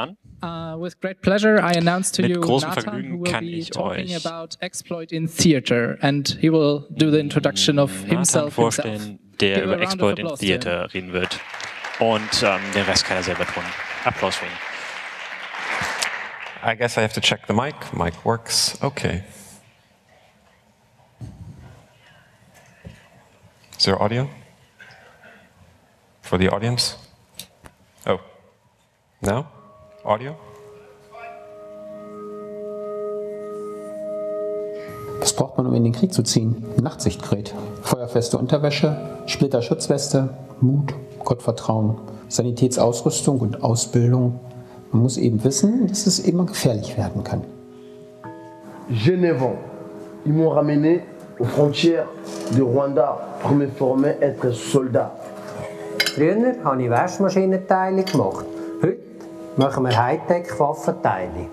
an. With great pleasure, I announce to you Nathan, who will be talking about exploit in theater, and he will do the introduction of himself. Vorstellen, der über Exploit in Theater reden wird. Und den Rest kann er selber tun. Applaus für ihn. I guess I have to check the mic. Mic works. Okay. Is there audio for the audience? Oh, no? Audio? Was braucht man, um in den Krieg zu ziehen? Nachtsichtgerät, feuerfeste Unterwäsche, Splitterschutzweste, Mut, Gottvertrauen, Sanitätsausrüstung und Ausbildung. Man muss eben wissen, dass es immer gefährlich werden kann. Genève, ils m'ont ramené aux frontières de Rwanda pour me former être soldat. Früher habe ich Waschmaschinenteile gemacht. Heute machen wir Hightech-Waffenteile.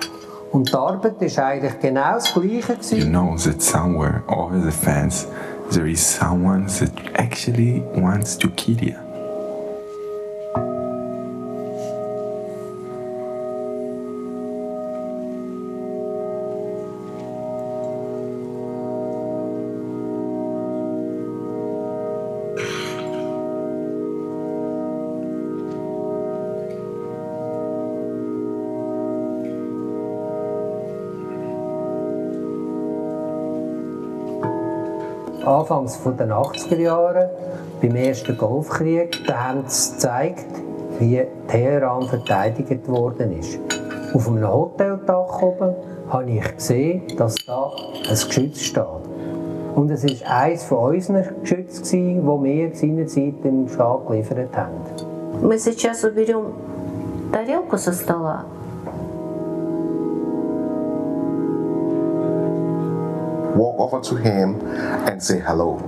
Und die Arbeit ist eigentlich genau das Gleiche gewesen. You know that somewhere over the fence there is someone that actually wants to kill you. Anfangs von den 80er Jahren, beim ersten Golfkrieg, da haben sie gezeigt, wie Teheran verteidigt worden ist. Auf einem Hoteldach oben habe ich gesehen, dass da ein Geschütz steht. Und es war eines von unseren Geschützen, das wir seinerzeit im Schad geliefert haben. Wir сейчас уберем тарелку со стола. Walk over to him and say hello.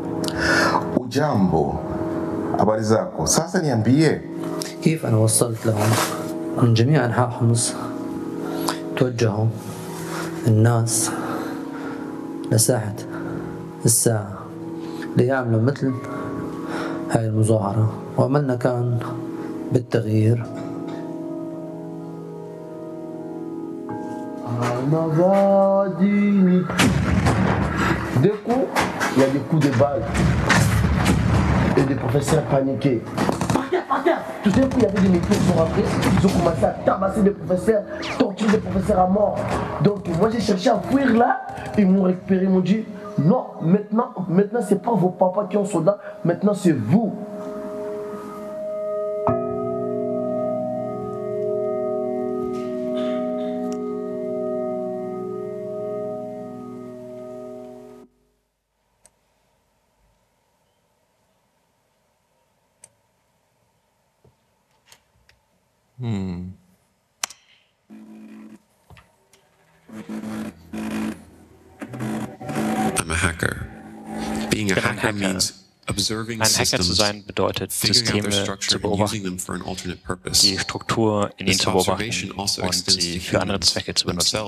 Ujambo, habari zako. Sasa niambie. كيف أنا وصلت لهم من جميع أنحاء حمص توجهوا الناس لساحة الساعة ليعملوا مثل هاي المظاهرة وأملنا كان بالتغيير. Deux coups, il y a des coups de balle et des professeurs paniqués. Regarde, regarde! Tout d'un coup, il y avait des métiers qui sont rentrés, ils ont commencé à tabasser des professeurs, torturer des professeurs à mort. Donc moi j'ai cherché à fuir là, ils m'ont récupéré, ils m'ont dit non, maintenant c'est pas vos papas qui ont soldat, maintenant c'est vous. Ein Hacker zu sein bedeutet, Systeme zu beobachten, die Struktur in ihnen zu beobachten und sie für andere Zwecke zu benutzen.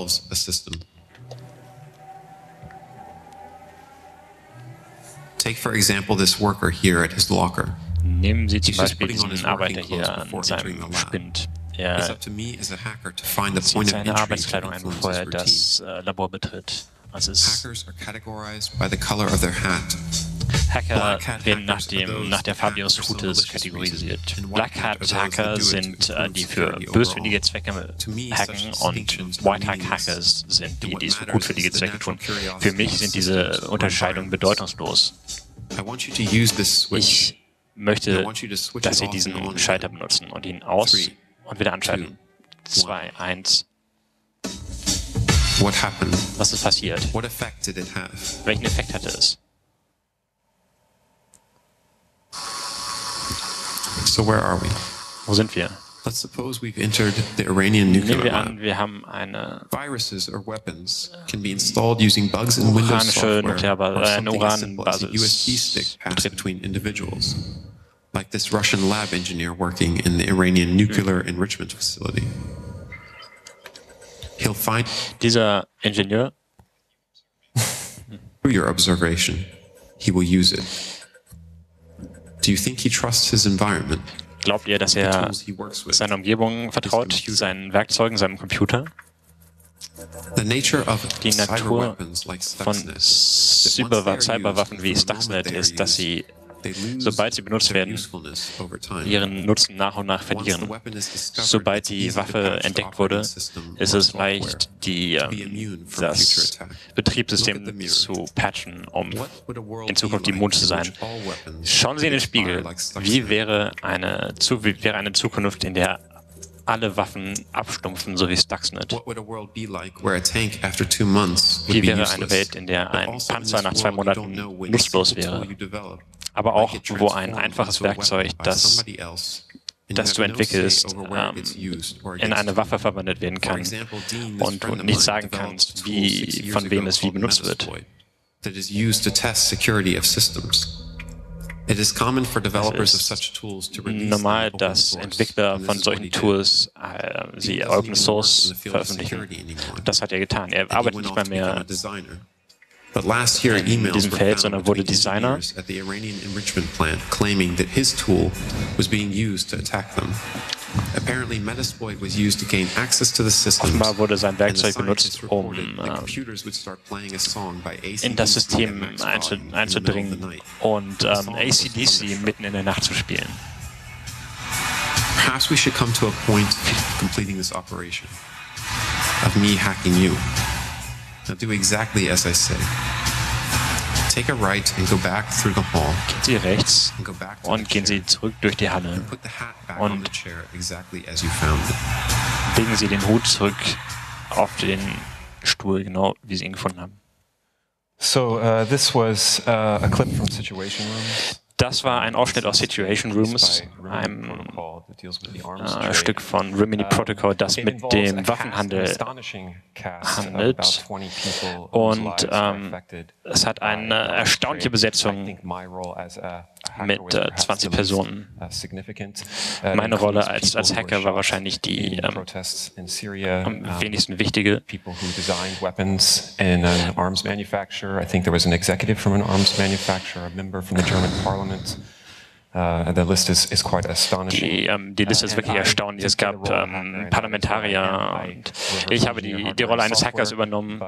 Nehmen Sie zum Beispiel diesen Arbeiter hier an seinem Spind. Er zieht seine Arbeitskleidung ein, bevor er das Labor betritt. Also es ist Hacker werden nach der Farbe ihres Hutes kategorisiert. Black Hat Hacker sind die für böswillige Zwecke hacken und White Hat Hacker sind die, die es für gutwillige Zwecke tun. Für mich sind diese Unterscheidungen bedeutungslos. Ich möchte, dass Sie diesen Schalter benutzen und ihn aus und wieder anschalten. 2, 1. Was ist passiert? Welchen Effekt hatte es? So where are we? Wo sind wir? Let's suppose we've entered the Iranian nuclear lab. Wir haben eine Viruses or weapons can be installed using bugs in Windows software or something as simple as a USB stick passed between individuals, like this Russian lab engineer working in the Iranian nuclear enrichment facility. He'll find dieser Ingenieur through your observation. He will use it. Do you think he trusts his environment? Glaubt ihr, dass er seiner Umgebung vertraut, seinen Werkzeugen, seinem Computer? Die Natur von Cyberwaffen wie Stuxnet ist, dass sie, sobald sie benutzt werden, ihren Nutzen nach und nach verlieren. Sobald die Waffe entdeckt wurde, ist es leicht, das Betriebssystem zu patchen, um in Zukunft immun zu sein. Schauen Sie in den Spiegel. Wie wäre eine Zukunft, in der alle Waffen abstumpfen, so wie Stuxnet? Wie wäre eine Welt, in der ein Panzer nach 2 Monaten nutzlos wäre? Aber auch, wo ein einfaches Werkzeug, das du entwickelst, in eine Waffe verwandelt werden kann und du nicht sagen kannst, von wem es wie benutzt wird. Es ist normal, dass Entwickler von solchen Tools sie Open Source veröffentlichen. Das hat er getan. Er arbeitet nicht mehr in diesem Feld, sondern wurde Designer. Offenbar wurde sein Werkzeug benutzt, um in das System einzudringen und ACDC mitten in der Nacht zu spielen. Perhaps we should come to a point completing this operation of me hacking you. Now do exactly as I say. Take a right and go back through the hall. Gehen Sie rechts und gehen Sie zurück durch die Halle und legen Sie den Hut zurück auf den Stuhl, genau wie Sie ihn gefunden haben. So this was a clip from Situation Room. Das war ein Ausschnitt aus Situation Rooms, einem Stück von Rimini Protokoll, das mit dem Waffenhandel handelt. Und es hat eine erstaunliche Besetzung mit 20 Personen. Meine Rolle als Hacker war wahrscheinlich die am wenigsten wichtige. Die Liste ist wirklich erstaunlich. Es gab Parlamentarier und ich habe die Rolle eines Hackers übernommen.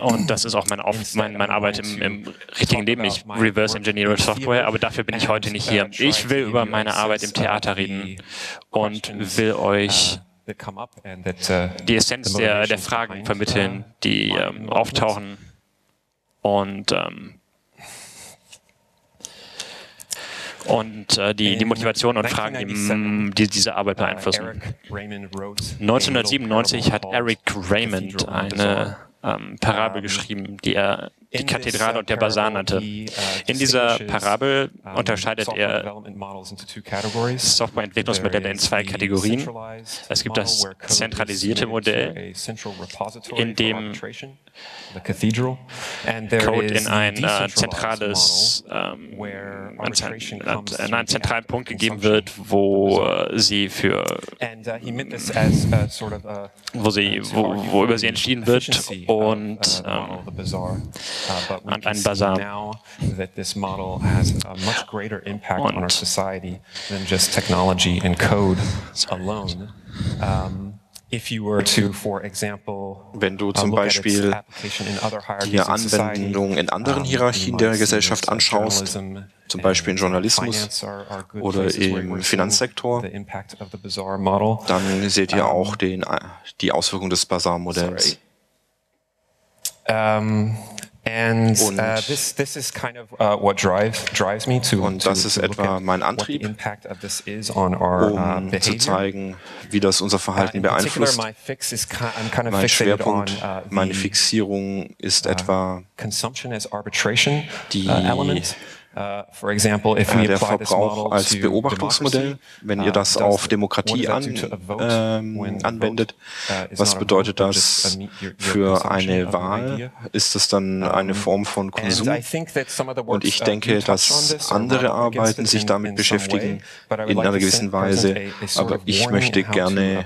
Und das ist auch meine Arbeit im richtigen Leben. Ich reverse engineere Software, aber dafür bin ich heute nicht hier. Ich will über meine Arbeit im Theater reden und will euch die Essenz der Fragen vermitteln, die auftauchen und die Motivation und Fragen, die diese Arbeit beeinflussen. 1997 hat Eric Raymond eine Parabel geschrieben, die er die Kathedrale und der Basar nannte. In dieser Parabel unterscheidet er Softwareentwicklungsmodelle in 2 Kategorien. Es gibt das zentralisierte Modell, in dem Code in einen zentralen Punkt gegeben wird, wo über sie entschieden wird und an einen Basar. Wenn du zum Beispiel die Anwendung in anderen Hierarchien der Gesellschaft anschaust, zum Beispiel im Journalismus oder im Finanzsektor, dann seht ihr auch die Auswirkung des Basar-Modells. Und das ist etwa mein Antrieb, um zu zeigen, wie das unser Verhalten beeinflusst. Mein Schwerpunkt, meine Fixierung ist etwa der Verbrauch als Beobachtungsmodell, wenn ihr das auf Demokratie anwendet. Was bedeutet das für eine Wahl? Ist es dann eine Form von Konsum? Und ich denke, dass andere Arbeiten sich damit beschäftigen in einer gewissen Weise, aber ich möchte gerne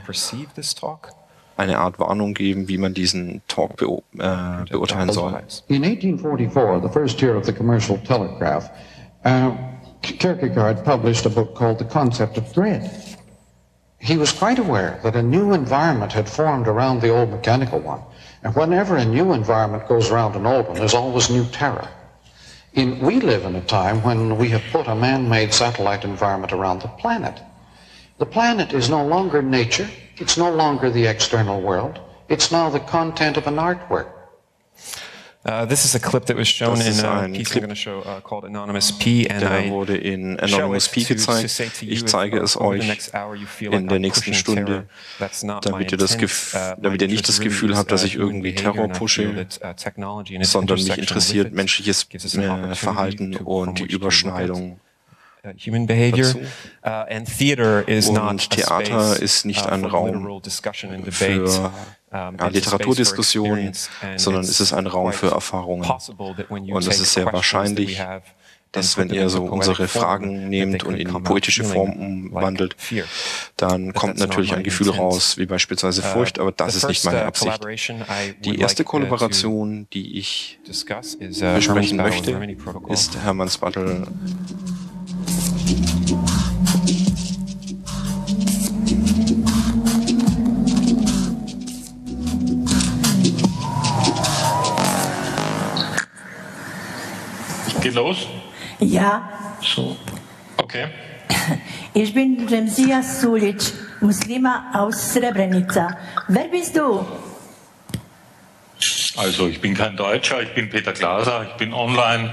eine Art Warnung geben, wie man diesen Talk beurteilen soll. In 1844, the first year of the commercial telegraph, Kierkegaard published a book called The Concept of Dread. He was quite aware that a new environment had formed around the old mechanical one. And whenever a new environment goes around an old one, there's always new terror. We live in a time when we have put a man-made satellite environment around the planet. The planet is no longer nature. It's no longer the external world. It's now the content of an artwork. This is a clip that was shown in a piece Clip, I'm going to show, called Anonymous P, and I wurde in Anonymous P gezeigt. Ich zeige es euch in der nächsten Stunde, damit ihr nicht das Gefühl habt, dass ich irgendwie Terror pushe, sondern mich interessiert menschliches Verhalten und die Überschneidung. Human behavior and theater is not Theater ist nicht ein Raum für Literaturdiskussionen, sondern es ist ein Raum für Erfahrungen. Und es ist sehr wahrscheinlich, dass wenn ihr so unsere Fragen nehmt und in die poetische Form umwandelt, dann kommt natürlich ein Gefühl raus, wie beispielsweise Furcht, aber das ist nicht meine Absicht. Die erste Kollaboration, die ich besprechen möchte, ist Hermann Spattel. Geht los? Ja. So. Okay. Ich bin Remzia Sulic, Muslima aus Srebrenica. Wer bist du? Also, ich bin kein Deutscher, ich bin Peter Glaser, ich bin online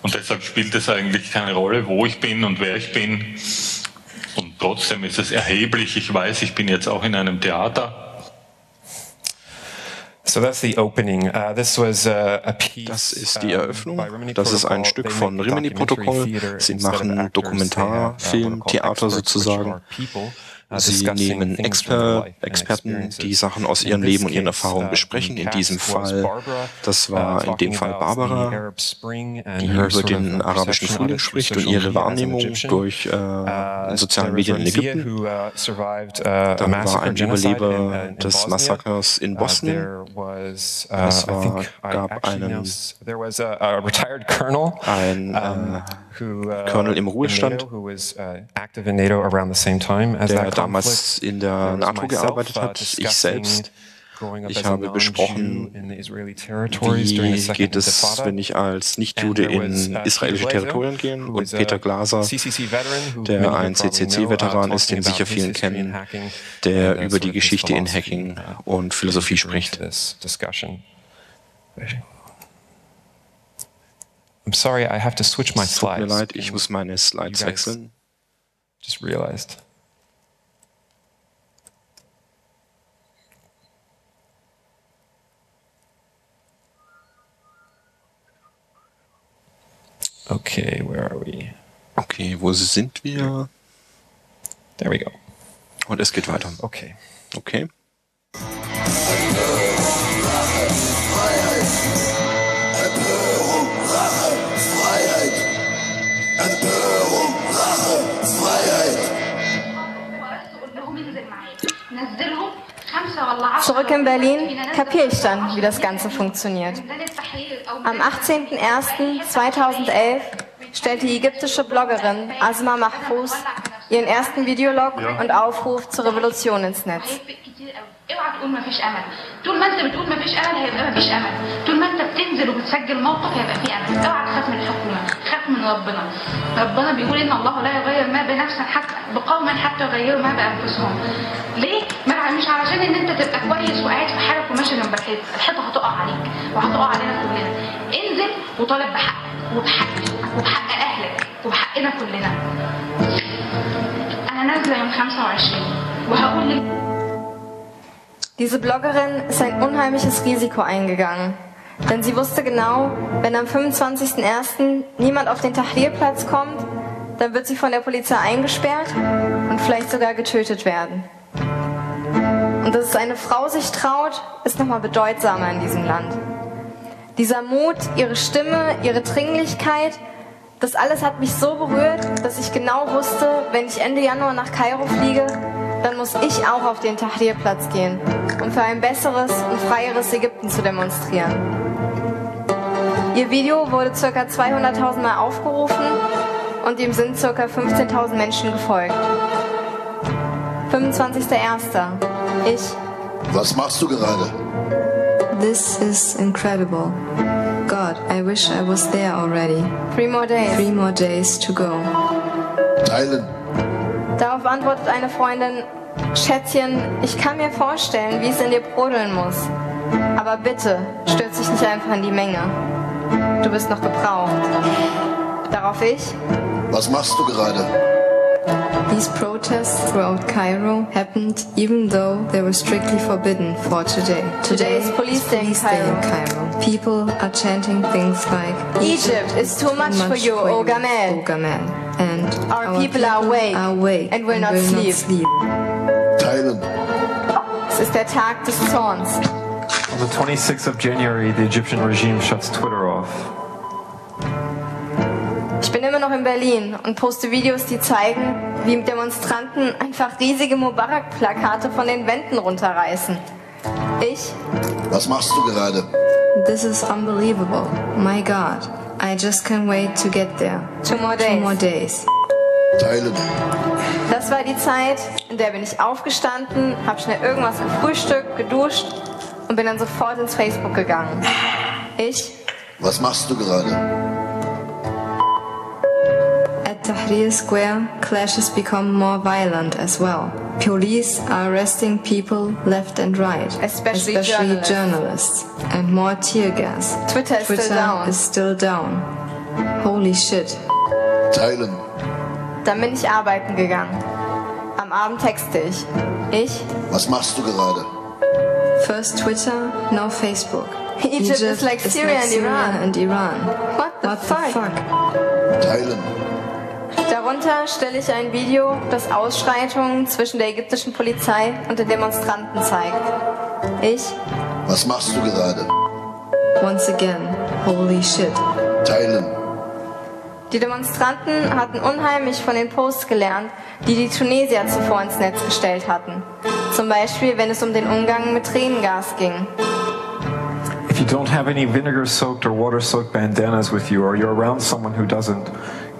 und deshalb spielt es eigentlich keine Rolle, wo ich bin und wer ich bin. Und trotzdem ist es erheblich. Ich weiß, ich bin jetzt auch in einem Theater. So that's the opening. This was a piece, das ist die Eröffnung. Das ist ein Stück von Rimini Protokoll. Sie machen Dokumentarfilmtheater sozusagen. Sie nehmen Experten, die Sachen aus ihrem Leben und ihren Erfahrungen besprechen. In diesem Fall, das war in dem Fall Barbara, die über den arabischen Frühling spricht und ihre Wahrnehmung durch soziale Medien in Ägypten. Dann war ein Überleber des Massakers in Bosnien. Es gab einen Colonel im Ruhestand, der damals in der NATO gearbeitet hat. Ich selbst, ich habe besprochen, wie geht es, wenn ich als Nicht-Jude in israelische Territorien gehe. Und Peter Glaser, der ein CCC-Veteran ist, den sicher vielen kennen, der über die Geschichte in Hacking und Philosophie spricht. I'm sorry, I have to switch my slides. Tut mir leid, ich muss meine Slides wechseln. Just realized. Okay, where are we? Okay, wo sind wir? There we go. Und es geht weiter. Okay. Okay. Zurück in Berlin kapiere ich dann, wie das Ganze funktioniert. Am 18.01.2011 stellt die ägyptische Bloggerin Asma Mahfouz ihren ersten Videolog und Aufruf zur Revolution ins Netz. Diese Bloggerin ist ein unheimliches Risiko eingegangen, denn sie wusste genau, wenn am 25.01. niemand auf den Tahrirplatz kommt, dann wird sie von der Polizei eingesperrt und vielleicht sogar getötet werden. Und dass es eine Frau sich traut, ist nochmal bedeutsamer in diesem Land. Dieser Mut, ihre Stimme, ihre Dringlichkeit, das alles hat mich so berührt, dass ich genau wusste, wenn ich Ende Januar nach Kairo fliege, dann muss ich auch auf den Tahrirplatz gehen, um für ein besseres und freieres Ägypten zu demonstrieren. Ihr Video wurde ca. 200.000 Mal aufgerufen und ihm sind ca. 15.000 Menschen gefolgt. 25.01. Ich. Was machst du gerade? This is incredible. God, I wish I was there already. 3 more days. 3 more days to go. Teilen. Darauf antwortet eine Freundin, Schätzchen, ich kann mir vorstellen, wie es in dir brodeln muss. Aber bitte, stürz dich nicht einfach in die Menge. Du bist noch gebraucht. Darauf ich. Was machst du gerade? These protests throughout Cairo happened even though they were strictly forbidden for today. Today is police day in Cairo. People are chanting things like Egypt is too much for you, O Gamel. And our people are awake and will not sleep. Teilen. Es ist der Tag des Zorns. On the 26th of January, the Egyptian regime shuts Twitter off. Ich bin immer noch in Berlin und poste Videos, die zeigen, wie Demonstranten einfach riesige Mubarak-Plakate von den Wänden runterreißen. Ich? Was machst du gerade? This is unbelievable. My God. I just can't wait to get there. 2 more days. 2 more days. Teilen. Das war die Zeit, in der bin ich aufgestanden, habe schnell irgendwas gefrühstückt, geduscht und bin dann sofort ins Facebook gegangen. Ich? Was machst du gerade? Tahrir Square, clashes become more violent as well. Police are arresting people left and right, especially journalists, and more tear gas. Twitter is still down. Holy shit. Teilen. Dann bin ich arbeiten gegangen. Am Abend texte ich. Ich? Was machst du gerade? First Twitter, now Facebook. Egypt is like Syria and Iran. What the fuck? Teilen. Darunter stelle ich ein Video, das Ausschreitungen zwischen der ägyptischen Polizei und den Demonstranten zeigt. Ich? Was machst du gerade? Once again, holy shit. Teilen. Die Demonstranten hatten unheimlich von den Posts gelernt, die Tunesier zuvor ins Netz gestellt hatten. Zum Beispiel, wenn es den Umgang mit Tränengas ging. If you don't have any vinegar-soaked or water-soaked bandanas with you, or you're around someone who doesn't,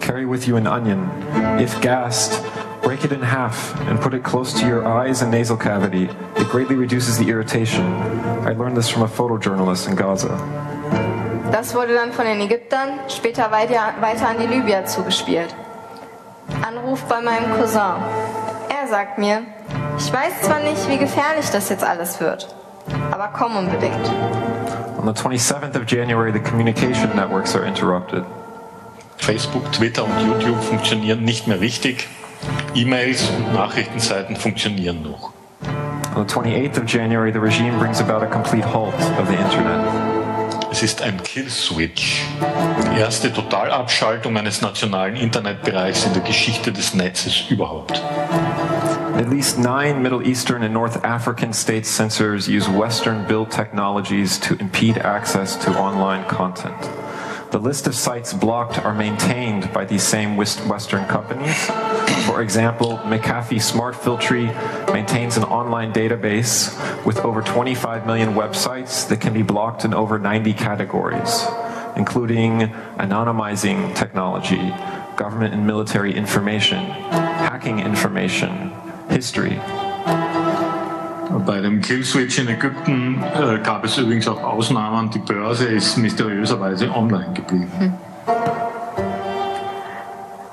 carry with you an onion. If gassed, break it in half and put it close to your eyes and nasal cavity. It greatly reduces the irritation. I learned this from a photojournalist in Gaza. Das wurde dann von den Ägyptern später weiter an die Libyer zugespielt. Anruf bei meinem Cousin. Er sagt mir, ich weiß zwar nicht, wie gefährlich das jetzt alles wird, aber komm unbedingt. On the 27th of January, the communication networks are interrupted. Facebook, Twitter und YouTube funktionieren nicht mehr richtig. E-Mails und Nachrichtenseiten funktionieren noch. On the 28th of January, the regime brings about a complete halt of the Internet. Es ist ein Kill-Switch. Die erste Totalabschaltung eines nationalen Internetbereichs in der Geschichte des Netzes überhaupt. At least 9 Middle Eastern and North African state censors use Western-built technologies to impede access to online content. The list of sites blocked are maintained by these same Western companies. For example, McAfee Smart Filtry maintains an online database with over 25 million websites that can be blocked in over 90 categories, including anonymizing technology, government and military information, hacking information, history. Bei dem Killswitch in Ägypten gab es übrigens auch Ausnahmen. Die Börse ist mysteriöserweise online geblieben.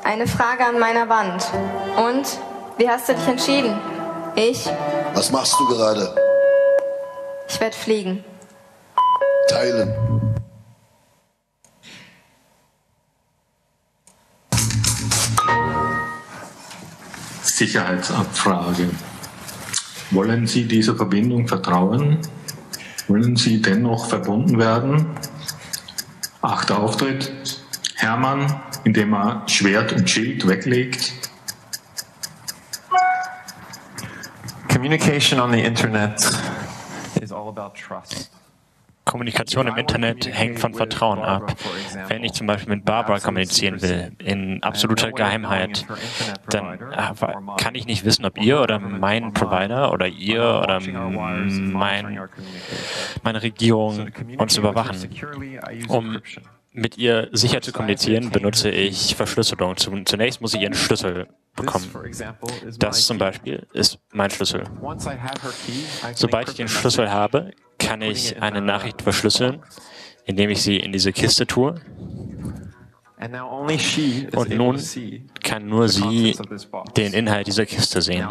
Eine Frage an meiner Wand. Und? Wie hast du dich entschieden? Ich? Was machst du gerade? Ich werde fliegen. Teilen. Sicherheitsabfrage. Wollen Sie dieser Verbindung vertrauen? Wollen Sie dennoch verbunden werden? 8. Auftritt. Hermann, indem er Schwert und Schild weglegt. Communication on the Internet is all about trust. Kommunikation im Internet hängt von Vertrauen ab. Wenn ich zum Beispiel mit Barbara kommunizieren will, in absoluter Geheimheit, dann kann ich nicht wissen, ob ihr oder mein Provider oder ihr oder meine Regierung uns überwachen. Um mit ihr sicher zu kommunizieren, benutze ich Verschlüsselung. Zunächst muss ich ihren Schlüssel bekommen. Das zum Beispiel ist mein Schlüssel. Sobald ich den Schlüssel habe, kann ich eine Nachricht verschlüsseln, indem ich sie in diese Kiste tue. Und nun kann nur sie den Inhalt dieser Kiste sehen.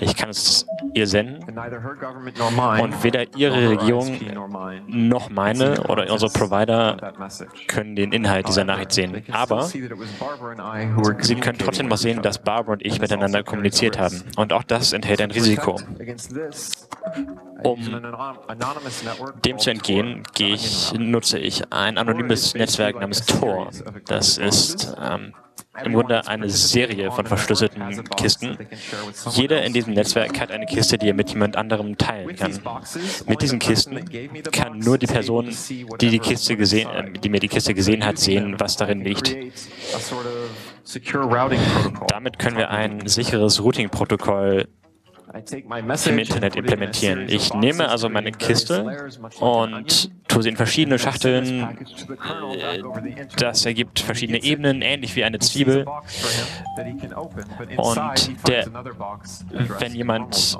Ich kann es ihr senden und weder ihre Regierung noch meine oder unsere Provider können den Inhalt dieser Nachricht sehen. Aber sie können trotzdem noch sehen, dass Barbara und ich miteinander kommuniziert haben. Und auch das enthält ein Risiko. Um dem zu entgehen, nutze ich ein anonymes Netzwerk namens Tor. Das ist im Grunde eine Serie von verschlüsselten Kisten. Jeder in diesem Netzwerk hat eine Kiste, die er mit jemand anderem teilen kann. Mit diesen Kisten kann nur die Person, die mir die Kiste gesehen hat, sehen, was darin liegt. Damit können wir ein sicheres Routing-Protokoll im Internet implementieren. Ich nehme also meine Kiste und tue sie in verschiedene Schachteln. Das ergibt verschiedene Ebenen, ähnlich wie eine Zwiebel. Und wenn jemand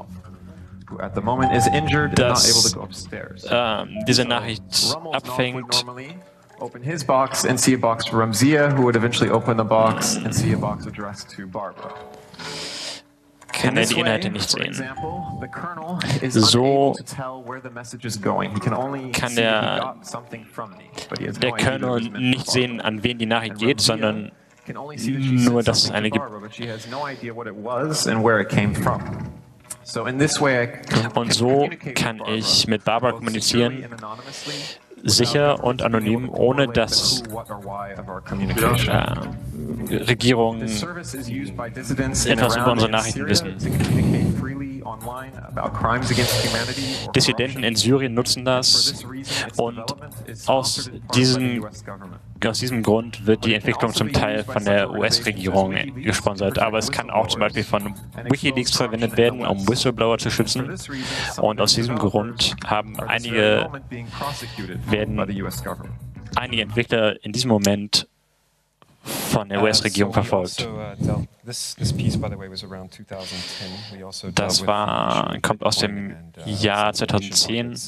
diese Nachricht abfängt, open his box and see a box for Remzia, who would eventually open the box and see a box addressed to Barbara. Kann er die Inhalte nicht sehen. So kann der Kernel nicht sehen, an wen die Nachricht geht, sondern nur, dass es eine gibt. Und so kann ich mit Barbara kommunizieren, sicher und anonym, ohne dass Regierungen etwas über unsere Nachrichten wissen. Dissidenten in Syrien nutzen das, und aus diesem Grund wird die Entwicklung zum Teil von der US-Regierung gesponsert. Aber es kann auch zum Beispiel von WikiLeaks verwendet werden, um Whistleblower zu schützen. Und aus diesem Grund haben einige Entwickler in diesem Moment von der US-Regierung verfolgt. Das kommt aus dem Jahr 2010.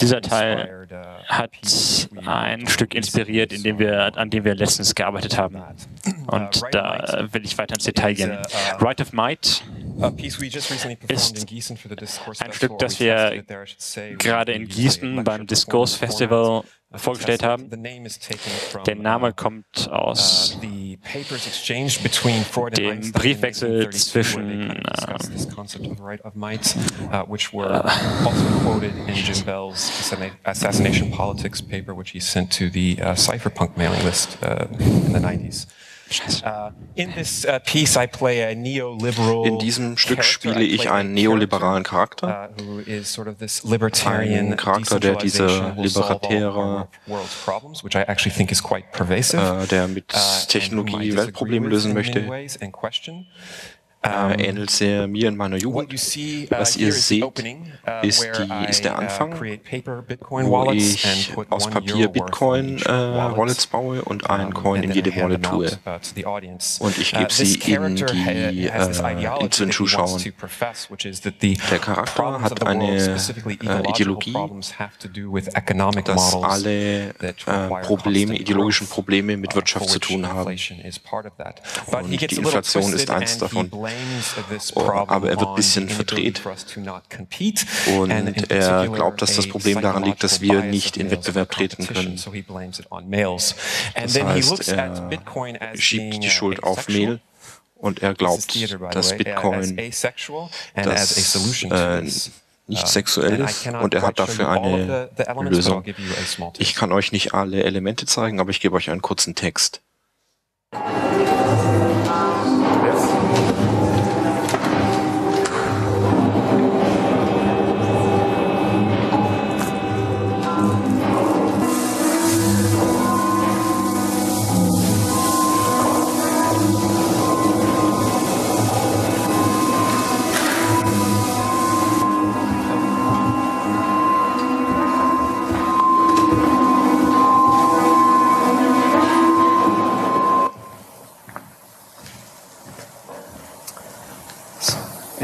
Dieser Teil hat ein Stück inspiriert, an dem wir letztens gearbeitet haben. Und da will ich weiter ins Detail gehen. Right of Might ist ein Stück, das wir gerade in Gießen beim Diskurs Festival vorgestellt haben. Der Name kommt aus dem Briefwechsel zwischen Assassination Politics paper, which he sent to the cypherpunk mailing list in the 90s. In diesem Stück spiele ich einen neoliberalen Charakter, einen Charakter, der diese libertäre, der mit Technologie Weltprobleme lösen möchte. Ähnelt sehr mir in meiner Jugend. Was ihr seht, ist der Anfang, wo ich aus Papier Bitcoin-Wallets baue und einen Coin in jede Wallet tue. Und ich gebe sie zu den Zuschauern. Der Charakter hat eine Ideologie, dass alle ideologischen Probleme mit Wirtschaft zu tun haben. Und die Inflation ist eins davon. Aber er wird ein bisschen verdreht und er glaubt, dass das Problem daran liegt, dass wir nicht in Wettbewerb treten können. Das heißt, er schiebt die Schuld auf Mail. Und er glaubt, dass Bitcoin nicht sexuell ist, und er hat dafür eine Lösung. Ich kann euch nicht alle Elemente zeigen, aber ich gebe euch einen kurzen Text.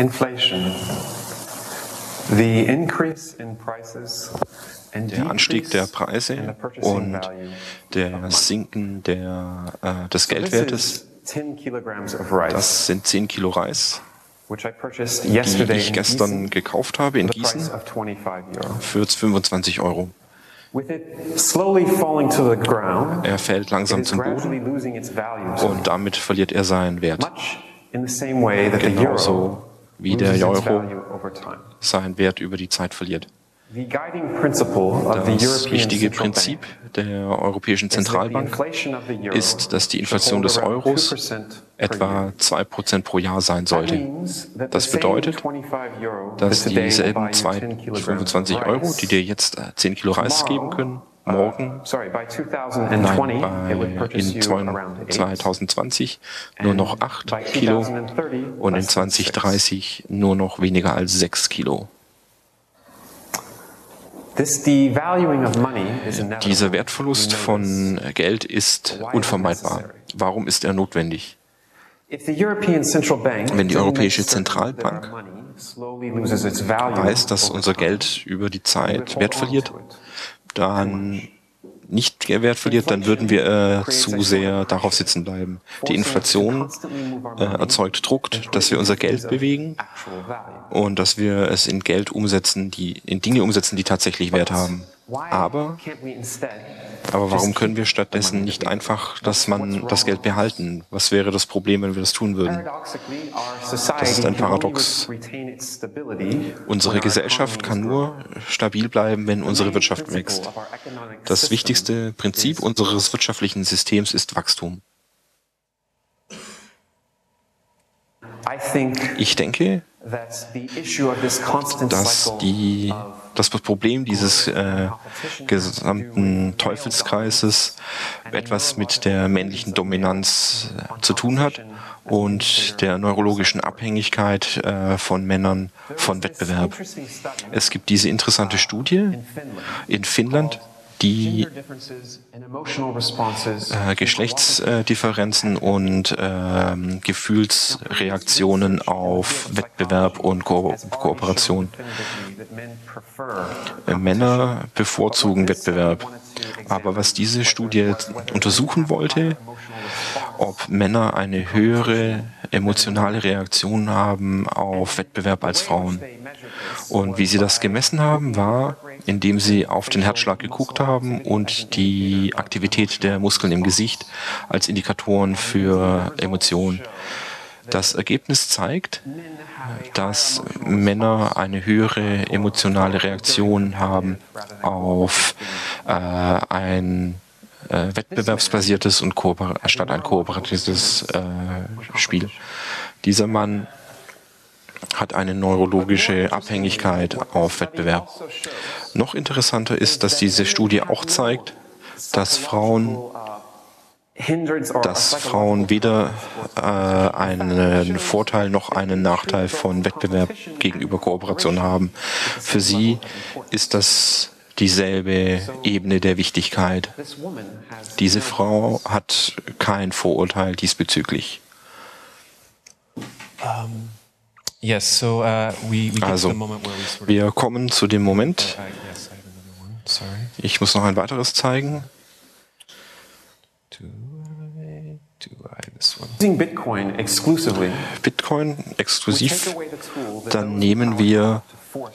Inflation. The increase in prices. Der Anstieg der Preise und der Sinken des Geldwertes, das sind 10 Kilo Reis, die ich gestern gekauft habe in Gießen für 25 Euro. Er fällt langsam zum Boden und damit verliert er seinen Wert. Genauso wie der Euro seinen Wert über die Zeit verliert. Das wichtige Prinzip der Europäischen Zentralbank ist, dass die Inflation des Euros etwa 2% pro Jahr sein sollte. Das bedeutet, dass dieselben 25 Euro, die dir jetzt 10 Kilo Reis geben können, in 2020 nur noch 8 Kilo und in 2030 nur noch weniger als 6 Kilo. Dieser Wertverlust von Geld ist unvermeidbar. Warum ist er notwendig? Wenn die Europäische Zentralbank weiß, dass unser Geld über die Zeit Wert verliert, dann nicht Wert verliert, dann würden wir zu sehr darauf sitzen bleiben. Die Inflation erzeugt Druck, dass wir unser Geld bewegen und dass wir es in Geld umsetzen, in Dinge umsetzen, die tatsächlich Wert haben. Aber warum können wir stattdessen nicht einfach, dass man das Geld behalten? Was wäre das Problem, wenn wir das tun würden? Das ist ein Paradox. Unsere Gesellschaft kann nur stabil bleiben, wenn unsere Wirtschaft wächst. Das wichtigste Prinzip unseres wirtschaftlichen Systems ist Wachstum. Ich denke, dass das Problem dieses gesamten Teufelskreises etwas mit der männlichen Dominanz zu tun hat und der neurologischen Abhängigkeit von Männern von Wettbewerb. Es gibt diese interessante Studie in Finnland, die Geschlechtsdifferenzen und Gefühlsreaktionen auf Wettbewerb und Kooperation. Männer bevorzugen Wettbewerb. Aber was diese Studie untersuchen wollte, ob Männer eine höhere emotionale Reaktion haben auf Wettbewerb als Frauen. Und wie sie das gemessen haben, war, indem sie auf den Herzschlag geguckt haben und die Aktivität der Muskeln im Gesicht als Indikatoren für Emotionen. Das Ergebnis zeigt, dass Männer eine höhere emotionale Reaktion haben auf ein wettbewerbsbasiertes und statt ein kooperatives Spiel. Dieser Mann hat eine neurologische Abhängigkeit auf Wettbewerb. Noch interessanter ist, dass diese Studie auch zeigt, dass Frauen weder einen Vorteil noch einen Nachteil von Wettbewerb gegenüber Kooperation haben. Für sie ist das dieselbe Ebene der Wichtigkeit. Diese Frau hat kein Vorurteil diesbezüglich. Also, wir kommen zu dem Moment. Ich muss noch ein weiteres zeigen. Bitcoin exklusiv. Dann nehmen wir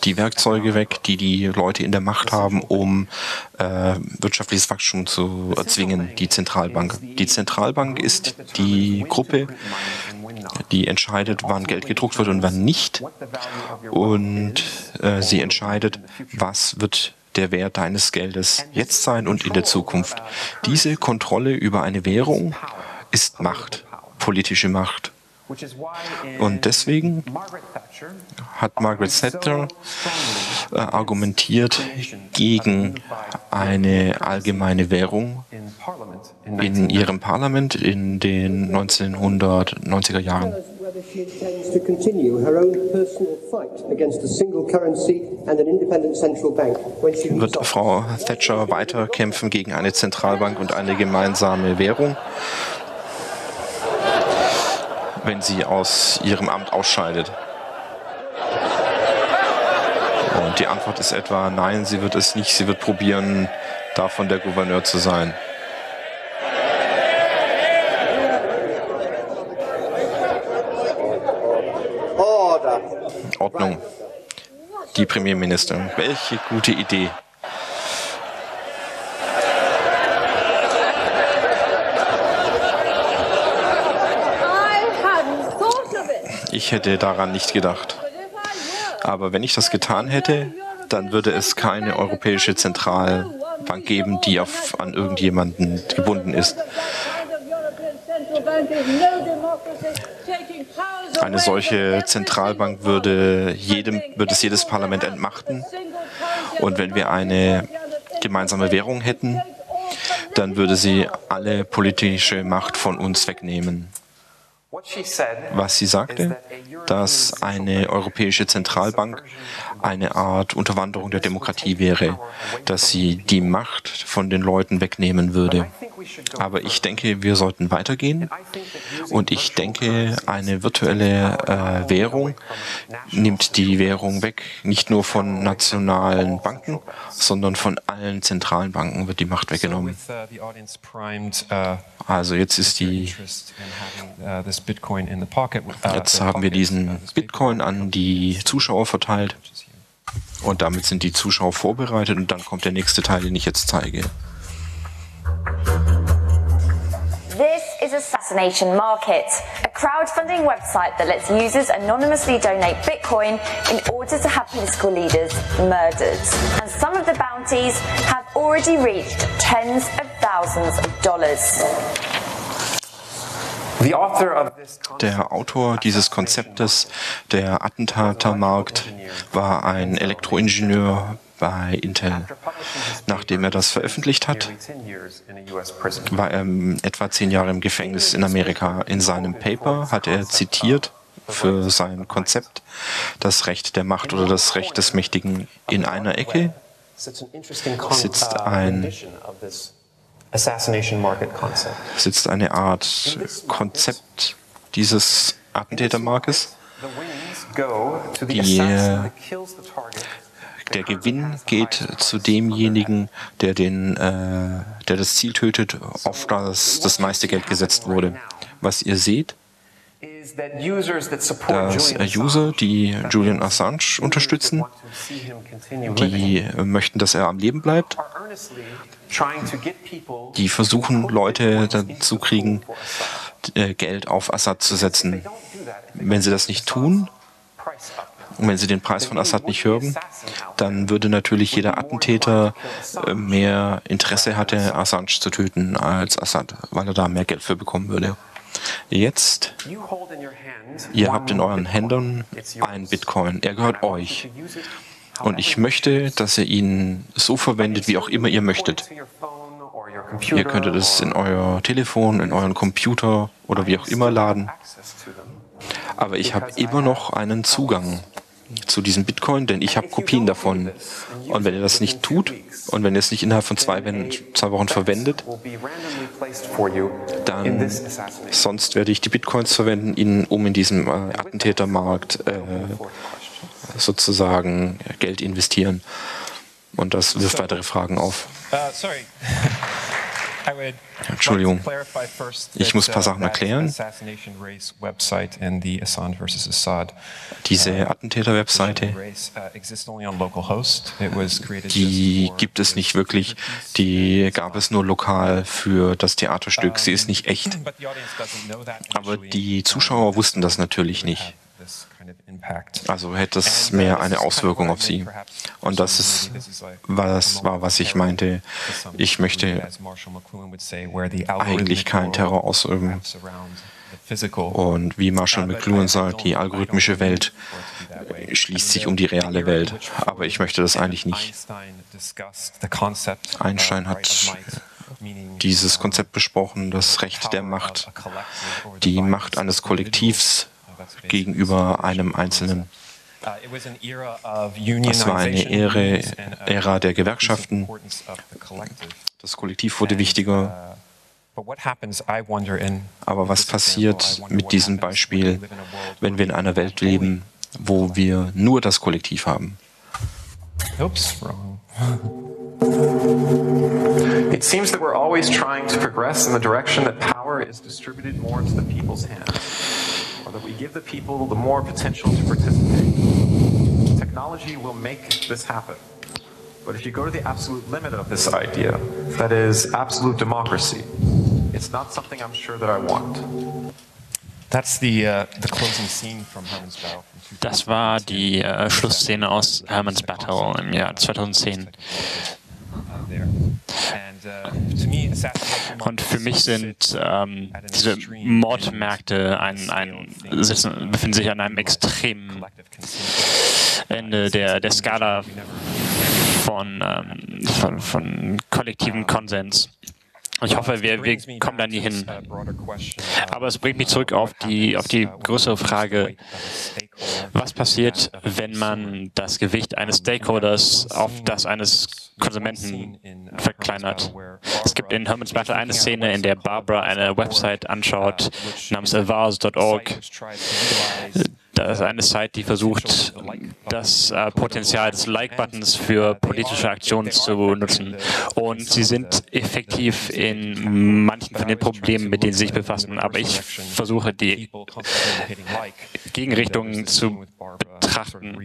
die Werkzeuge weg, die die Leute in der Macht haben, um wirtschaftliches Wachstum zu erzwingen, die Zentralbank. Die Zentralbank ist die Gruppe, die entscheidet, wann Geld gedruckt wird und wann nicht. Und sie entscheidet, was wird der Wert deines Geldes jetzt sein und in der Zukunft. Diese Kontrolle über eine Währung ist Macht, politische Macht. Und deswegen hat Margaret Thatcher argumentiert gegen eine allgemeine Währung in ihrem Parlament in den 1990er Jahren. Wird Frau Thatcher weiter kämpfen gegen eine Zentralbank und eine gemeinsame Währung, wenn sie aus ihrem Amt ausscheidet? Und die Antwort ist etwa, nein, sie wird es nicht, sie wird probieren, davon der Gouverneur zu sein. Ordnung. Die Premierministerin. Welche gute Idee. Ich hätte daran nicht gedacht. Aber wenn ich das getan hätte, dann würde es keine europäische Zentralbank geben, die an irgendjemanden gebunden ist. Eine solche Zentralbank würde jedes Parlament entmachten. Und wenn wir eine gemeinsame Währung hätten, dann würde sie alle politische Macht von uns wegnehmen. Was sie sagte, dass eine europäische Zentralbank eine Art Unterwanderung der Demokratie wäre, dass sie die Macht von den Leuten wegnehmen würde. Aber ich denke, wir sollten weitergehen und ich denke, eine virtuelle Währung nimmt die Währung weg, nicht nur von nationalen Banken, sondern von allen zentralen Banken wird die Macht weggenommen. Also jetzt ist Jetzt haben wir diesen Bitcoin an die Zuschauer verteilt und damit sind die Zuschauer vorbereitet und dann kommt der nächste Teil, den ich jetzt zeige. This is Assassination Market, a crowdfunding website that lets users anonymously donate Bitcoin in order to have political leaders murdered. And some of the bounties have already reached tens of thousands of dollars. Der Autor dieses Konzeptes, der Attentatermarkt, war ein Elektroingenieur bei Intel. Nachdem er das veröffentlicht hat, war er etwa 10 Jahre im Gefängnis in Amerika. In seinem Paper hat er zitiert für sein Konzept das Recht der Macht oder das Recht des Mächtigen. In einer Ecke sitzt eine Art Konzept dieses Attentätermarktes. Der Gewinn geht zu demjenigen, der das Ziel tötet, auf das das meiste Geld gesetzt wurde. Was ihr seht, dass User, die Julian Assange unterstützen, die möchten, dass er am Leben bleibt, die versuchen, Leute dazu kriegen, Geld auf Assad zu setzen. Wenn sie das nicht tun, und wenn sie den Preis von Assad nicht hören, dann würde natürlich jeder Attentäter mehr Interesse hatte, Assange zu töten als Assad, weil er da mehr Geld für bekommen würde. Jetzt, ihr habt in euren Händen einen Bitcoin. Er gehört euch. Und ich möchte, dass ihr ihn so verwendet, wie auch immer ihr möchtet. Ihr könntet es in euer Telefon, in euren Computer oder wie auch immer laden. Aber ich habe immer noch einen Zugang zu diesem Bitcoin, denn ich habe Kopien davon. Und wenn ihr das nicht tut und wenn ihr es nicht innerhalb von 2 Wochen verwendet, dann sonst werde ich die Bitcoins verwenden, um in diesem Attentätermarkt sozusagen Geld investieren. Und das wirft weitere Fragen auf. Entschuldigung, ich muss ein paar Sachen erklären. Diese Attentäter-Webseite, die gibt es nicht wirklich, die gab es nur lokal für das Theaterstück, sie ist nicht echt. Aber die Zuschauer wussten das natürlich nicht. Also hätte es mehr eine Auswirkung auf sie. Und das war, was ich meinte. Ich möchte eigentlich keinen Terror ausüben. Und wie Marshall McLuhan sagt, die algorithmische Welt schließt sich um die reale Welt. Aber ich möchte das eigentlich nicht. Einstein hat dieses Konzept besprochen, das Recht der Macht, die Macht eines Kollektivs gegenüber einem Einzelnen. Das war eine Ära der Gewerkschaften. Das Kollektiv wurde wichtiger. Aber was passiert mit diesem Beispiel, wenn wir in einer Welt leben, wo wir nur das Kollektiv haben? Oops, wrong. It seems that we're always trying to progress in the direction that power is distributed more into the people's hands, or that we give the people the more potential to participate. Technology will make this happen. But if you go to the absolute limit of this idea, that is absolute democracy, it's not something I'm sure that I want. That's the closing scene from Hermann's Battle. Das war die Schlussszene aus Hermanns Battle im Jahr 2010. Und für mich sind diese Mordmärkte befinden sich an einem extremen Ende der Skala von kollektivem Konsens. Ich hoffe, wir kommen da nie hin. Aber es bringt mich zurück auf die größere Frage, was passiert, wenn man das Gewicht eines Stakeholders auf das eines Konsumenten verkleinert. Es gibt in Hermann's Battle eine Szene, in der Barbara eine Website anschaut, namens Avaz.org. Das ist eine Seite, die versucht, das Potenzial des Like-Buttons für politische Aktionen zu nutzen. Und sie sind effektiv in manchen von den Problemen, mit denen sie sich befassen. Aber ich versuche, die Gegenrichtungen zu betrachten.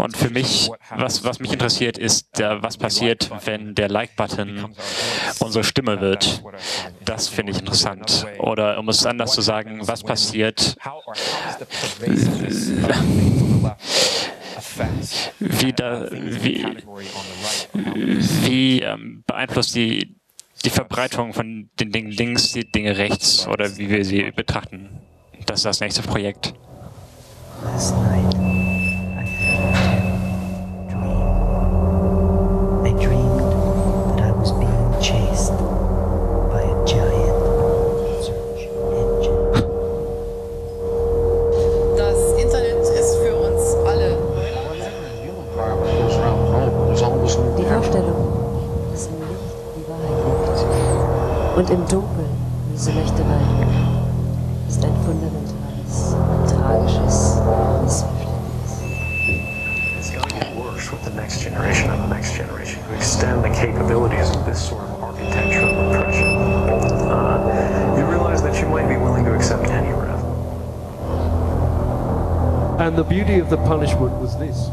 Und für mich, was mich interessiert, ist, was passiert, wenn der Like-Button unsere Stimme wird. Das finde ich interessant. Oder um es anders zu sagen, was passiert, wie beeinflusst die Verbreitung von den Dingen links die Dinge rechts oder wie wir sie betrachten. Das ist das nächste Projekt. Last night, I had a dream. I dreamed that I was being chased by a giant search engine. Das Internet ist für uns alle. Die Vorstellung, dass im Licht die Wahrheit liegt und im Dunkeln diese Mächte walten, ist ein fundamentales, tragisches. It's going to get worse with the next generation and the next generation to extend the capabilities of this sort of architecture of oppression. You realize that you might be willing to accept any wrath. And the beauty of the punishment was this.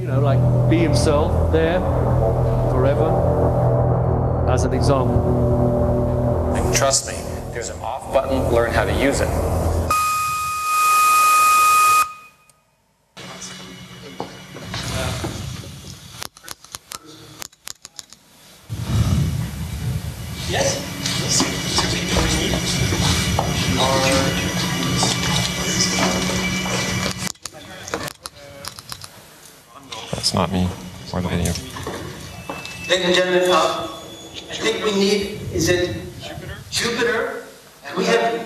You know, like, be himself there forever as an example. And trust me, there's an off button, learn how to use it. Not me, or the video. Ladies and gentlemen, I think we need, is it Jupiter? And we have a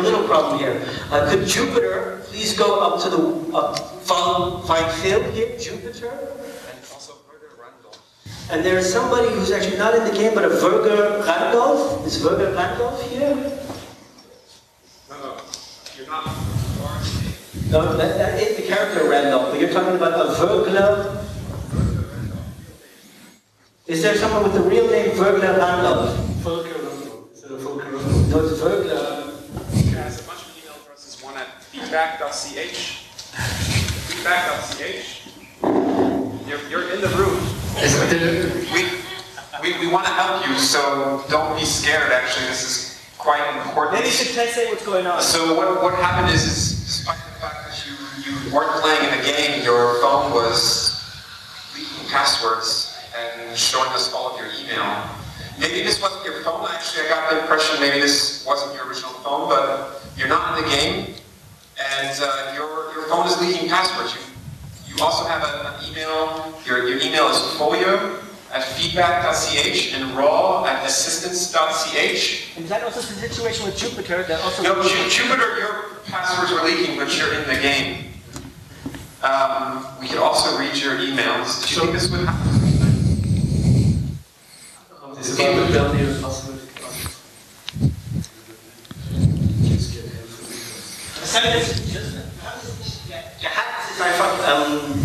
little problem here. Could Jupiter please go up to the find Phil here, Jupiter? And also Virger Randolph. And there is somebody who's actually not in the game, but a Virger Randolph. Is Virger Randolph here? No, you're not. No, that is the character Randolph, but you're talking about a Virger. Is there someone with the real name Vergnügen Randolph? Vergnügen. Is it a Vergnügen? No, it's Vergnügen. Yeah, it's a bunch of email addresses. One at feedback.ch. Feedback.ch. You're in the room. We want to help you, so don't be scared, actually. This is quite important. Maybe you should try to say what's going on. So what happened is despite the fact that you weren't playing in the game, your phone was leaking passwords and showing us all of your email. Maybe this wasn't your phone, actually. I got the impression maybe this wasn't your original phone, but you're not in the game, and your phone is leaking passwords. You also have an email. Your email is folio@feedback.ch and raw@assistance.ch. And is that also the situation with Jupiter? That also no, Jupiter, your passwords were leaking, but you're in the game. We could also read your emails. Did you think this would happen? This is about the ability of possibility. Der hat sich einfach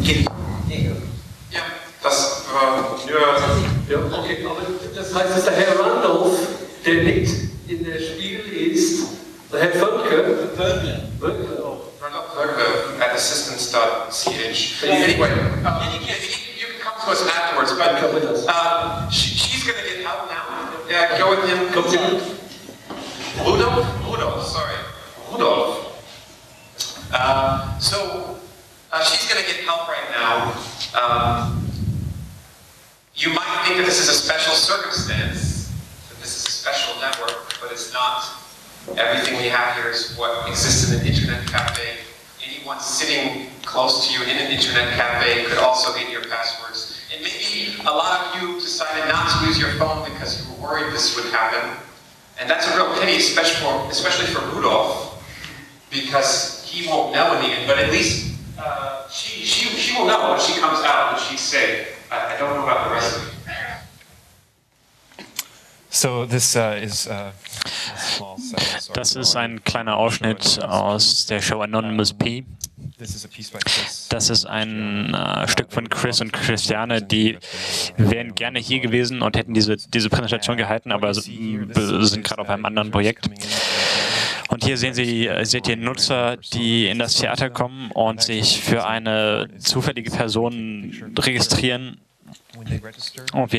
ja, das war. Ja, okay, aber das heißt, dass der Herr Randolph, der nicht in der Spiel ist, der Herr Völker. Völker auch. Randolph Völker at assistance.ch. Anyway, you can come to us afterwards, but she's going to get out now. Yeah, go with him. Go with Rudolph, sorry. Rudolph. She's going to get help right now. You might think that this is a special circumstance, that this is a special network, but it's not. Everything we have here is what exists in an internet cafe. Anyone sitting close to you in an internet cafe could also get your passwords. And maybe a lot of you decided not to use your phone because you were worried this would happen. And that's a real pity, especially for Rudolph, because he won't know in the end, but at least she will know when she comes out and she's safe. I don't know about the rest of you. So this is small segment, sorry. Das ist ein kleiner Ausschnitt aus der Show Anonymous P. Das ist ein Stück von Chris und Christiane, die wären gerne hier gewesen und hätten diese Präsentation gehalten, aber sind gerade auf einem anderen Projekt. Und hier seht ihr Nutzer, die in das Theater kommen und sich für eine zufällige Person registrieren. Und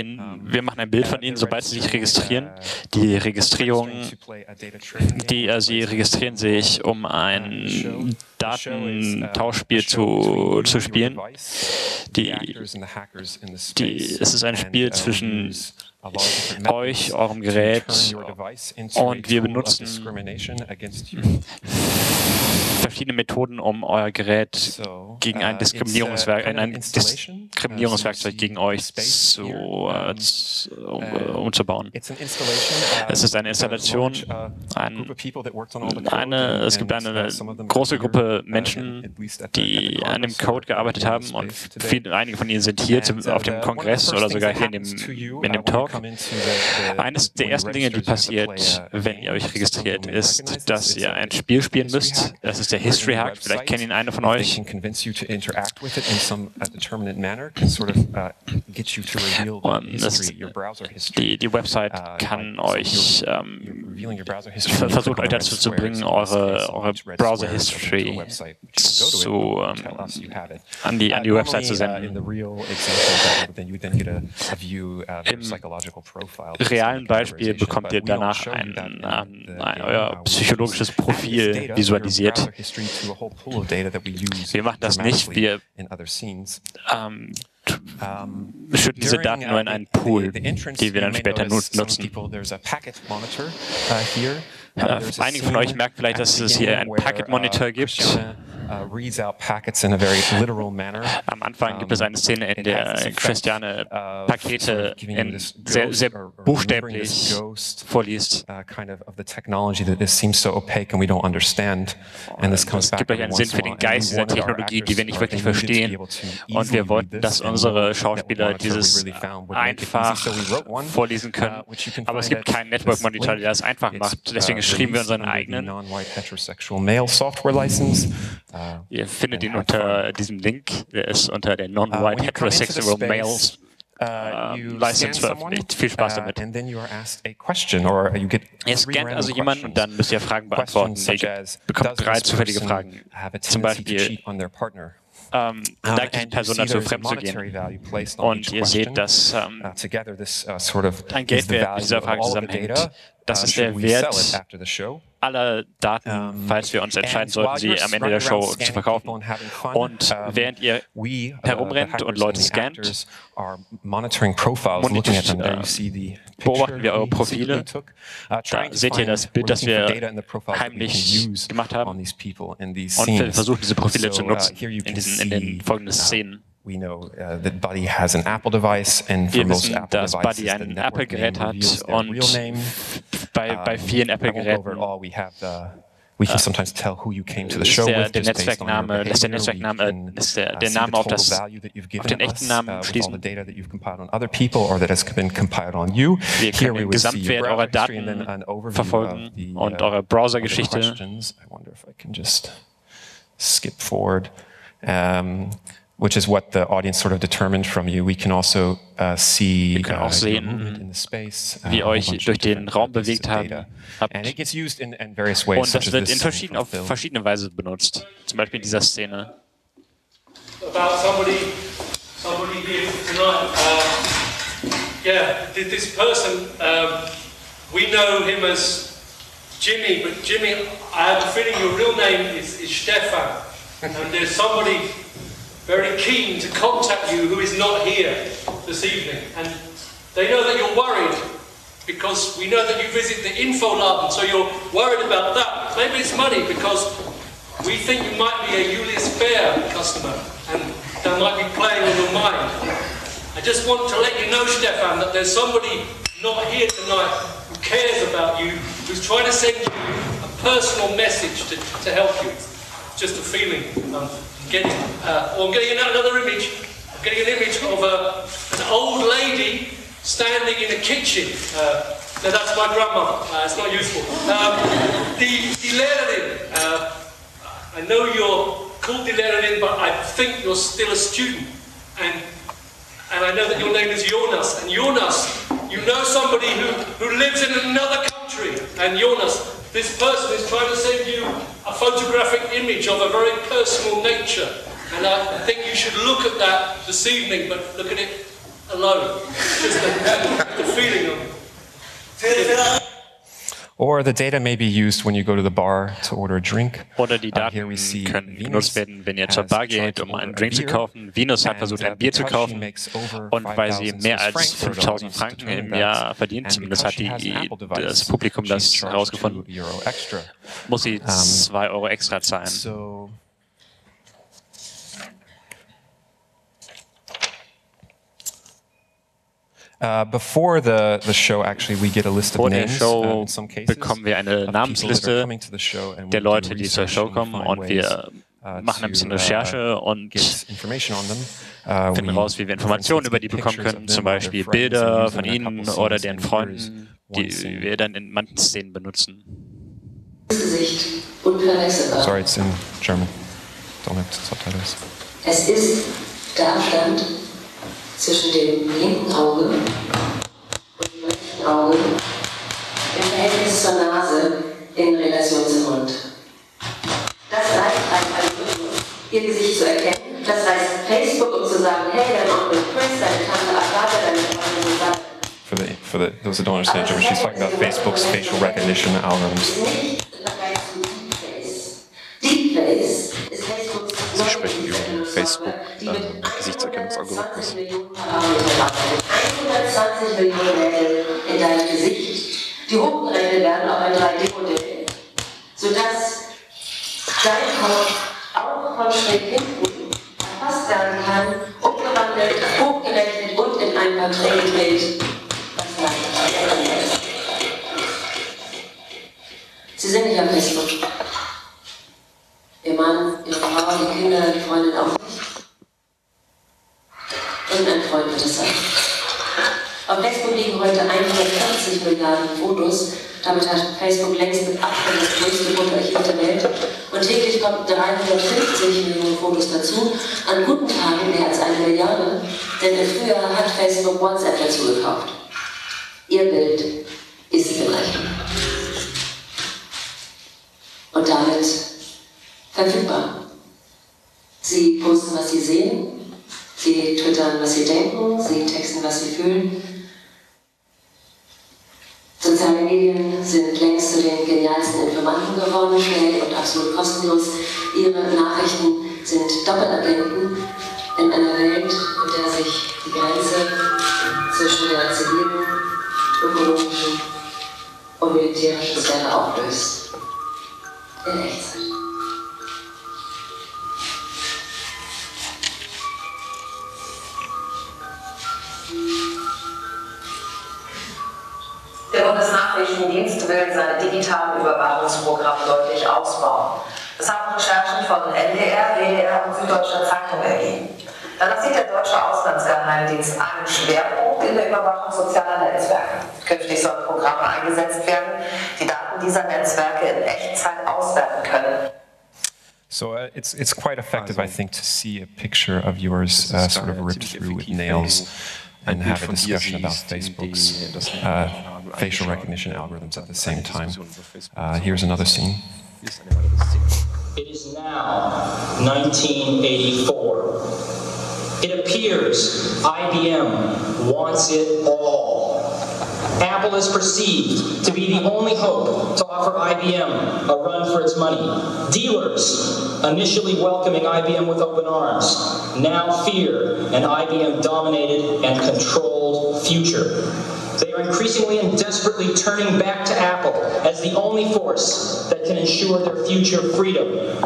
wir machen ein Bild von ihnen, sobald sie sich registrieren. Sie registrieren sich, um ein Datentauschspiel zu spielen. Es ist ein Spiel zwischen euch, eurem Gerät, und wir benutzen verschiedene Methoden, um euer Gerät gegen ein Diskriminierungswerkzeug gegen euch umzubauen. Es ist eine Installation. Es gibt eine große Gruppe Menschen, die an dem Code gearbeitet haben, und einige von ihnen sind hier auf dem Kongress oder sogar hier in dem Talk. Eines der ersten Dinge, die passiert, wenn ihr euch registriert, ist, dass ihr ein Spiel spielen müsst. Das ist der History Hack. Vielleicht kennt ihn einer von euch. Die Website kann euch versucht, euch dazu zu bringen, eure Browser History an die Website zu senden. Im realen Beispiel bekommt ihr danach euer psychologisches Profil visualisiert. Wir machen das nicht, wir schütten diese Daten nur in einen Pool, die wir dann später nutzen. Einige von euch merken vielleicht, dass es hier einen Packet Monitor gibt. Am Anfang gibt es eine Szene, in der Christiane Pakete sehr, sehr buchstäblich vorliest. Es gibt euch einen Sinn für den Geist dieser Technologie, die wir nicht wirklich verstehen. Und wir wollten, dass unsere Schauspieler dieses einfach vorlesen können. Aber es gibt keinen Network Monitor, der das einfach macht. Deswegen schrieben wir unseren eigenen. Ihr findet ihn unter diesem Link, der ist unter der Non-White Heterosexual Males License veröffentlicht. Viel Spaß damit. Ihr scannt also jemanden und dann müsst ihr Fragen beantworten. Ihr bekommt 3 zufällige Fragen. Zum Beispiel, neigt die Person dazu, fremd zu gehen. Und ihr seht, dass ein Geldwert mit dieser Frage zusammenhängt. Das ist der Wert aller Daten, falls wir uns entscheiden sollten, sie am Ende der Show zu verkaufen. Und während ihr herumrennt und Leute scannt, beobachten wir eure Profile. Da seht ihr das Bild, das wir heimlich gemacht haben, und versuchen, diese Profile zu nutzen in den folgenden Szenen. Wir wissen, dass Buddy ein Apple-Gerät hat, und bei vielen Apple-Geräten We can sometimes tell who you came to the show with. Der Netzwerkname, lässt der Netzwerkname, lässt der Name auf den echten Namen schließen. Wir können den Gesamtwert eurer Daten verfolgen und eure Browsergeschichte. I wonder if I can just skip forward. Which is what the audience sort of determined from you. We can also see in the space, wie euch durch den Raum bewegt haben. And it gets used in various ways. Und das wird in verschiedene Weise benutzt. Zum Beispiel in dieser Szene. About somebody here tonight. This person, we know him as Jimmy, but Jimmy, I have a feeling your real name is Stefan. And there's somebody very keen to contact you who is not here this evening, and they know that you're worried because we know that you visit the info lab, and so you're worried about that. Maybe it's money, because we think you might be a Julius Baer customer and they might be playing with your mind. I just want to let you know, Stefan, that there's somebody not here tonight who cares about you, who's trying to send you a personal message to help you. Just a feeling. I'm getting another image. I'm getting an image of an old lady standing in a kitchen. No, that's my grandmother. It's not useful. Die Lehrerin. I know you're called the Lehrerin, but I think you're still a student. And I know that your name is Jonas. And Jonas, you know somebody who lives in another country. And Jonas, this person is trying to send you a photographic image of a very personal nature, and I think you should look at that this evening, but look at it alone. It's just the feeling of it. Or the data may be used when you go to the bar to order a drink. Oder die Daten können genutzt werden, wenn ihr zur Bar geht, einen Drink zu kaufen. Venus hat versucht, ein Bier zu kaufen. Und weil sie mehr als 5.000 Franken im Jahr verdient, zumindest hat das Publikum das herausgefunden, muss sie 2 Euro extra zahlen. Before the show, actually, we get a list of names. In some cases, bekommen wir eine Namensliste der Leute, die zur Show kommen, und wir machen ein bisschen Recherche und finden raus, wie wir Informationen über die bekommen können, zum Beispiel Bilder von ihnen oder deren Freunden, die wir dann in manchen Szenen benutzen. Sorry, it's in German. Don't have subtitles. Es ist der Abstand zwischen dem linken Auge und dem rechten Auge im Verhältnis zur Nase in Relation zum Mund. Das reicht also, ihr Gesicht zu erkennen. Das heißt, Facebook, um zu sagen, hey, dein Onkel Chris, deine Tante Agatha, deine Freundin Susanne. For those who don't understand German, she's talking about Facebook's facial recognition algorithms. Deepface ist Facebooks neue Facebook, Gesichtserkennungsalgorithmus. 120 Millionen Nägel in deinem Gesicht. Die Rückenränder werden auf ein 3D-Modell, sodass dein Kopf auch von schräg hinten erfasst werden kann, umgewandelt, hochgerechnet und in ein Porträt gedreht. Sie sind nicht am Facebook. Ihr Mann, ihre Frau, die Kinder, die Freundin auch nicht. Und ein Freund wird es sein. Auf Facebook liegen heute 140 Milliarden Fotos. Damit hat Facebook längst mit Abstand das größte Fotoarchiv der Welt. Und täglich kommen 350 Millionen Fotos dazu. An guten Tagen mehr als 1 Milliarde. Denn im Frühjahr hat Facebook WhatsApp dazu gekauft. Ihr Bild ist vielleicht. Und damit verfügbar. Sie posten, was sie sehen, sie twittern, was sie denken, sie texten, was sie fühlen. Soziale Medien sind längst zu den genialsten Informanten geworden, schnell und absolut kostenlos. Ihre Nachrichten sind Doppelagenten in einer Welt, in der sich die Grenze zwischen der zivilen, ökonomischen und militärischen Sphäre auflöst. In Echtzeit. Der Bundesnachrichtendienst will seine digitalen Überwachungsprogramme deutlich ausbauen. Das haben Recherchen von NDR, WDR und Süddeutscher Zeitung ergeben. Danach sieht der deutsche Auslandsgeheimdienst einen Schwerpunkt in der Überwachung sozialer Netzwerke. Künftig sollen Programme eingesetzt werden, die Daten dieser Netzwerke in Echtzeit auswerten können. So it's quite effective, I think, to see a picture of yours sort of ripped through with nails and have a discussion about Facebook's facial recognition algorithms at the same time. Here's another scene. It is now 1984. It appears IBM wants it all. Apple is perceived to be the only hope to offer IBM a run for its money. Dealers, initially welcoming IBM with open arms, now fear an IBM-dominated and controlled future. They are increasingly and desperately turning back to Apple as the only force that can ensure their future freedom.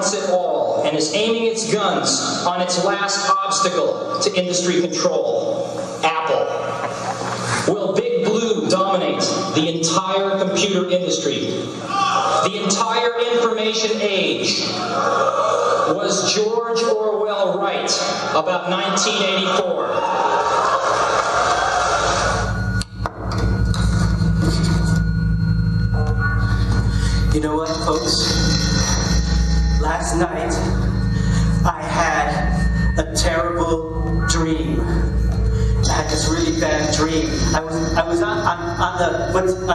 It all and is aiming its guns on its last obstacle to industry control, Apple. Will Big Blue dominate the entire computer industry? The entire information age? Was George Orwell right about 1984? You know what, folks? Last night, I had a terrible dream. I had this really bad dream. I was on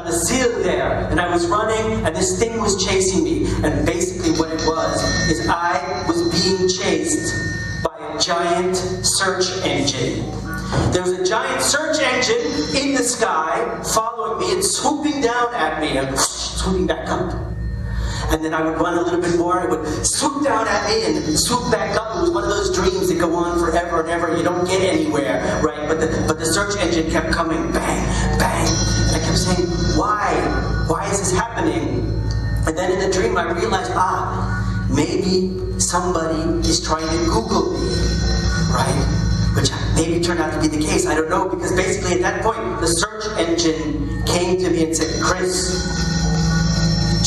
the seal there, and I was running, and this thing was chasing me. And basically what it was, is I was being chased by a giant search engine. There was a giant search engine in the sky, following me and swooping down at me, and swooping back up. And then I would run a little bit more, it would swoop down at me and swoop back up. It was one of those dreams that go on forever and ever, you don't get anywhere, right? But the search engine kept coming, bang, bang. And I kept saying, why? Why is this happening? And then in the dream I realized, maybe somebody is trying to Google me, right? Which maybe turned out to be the case, I don't know, because basically at that point, the search engine came to me and said, Chris,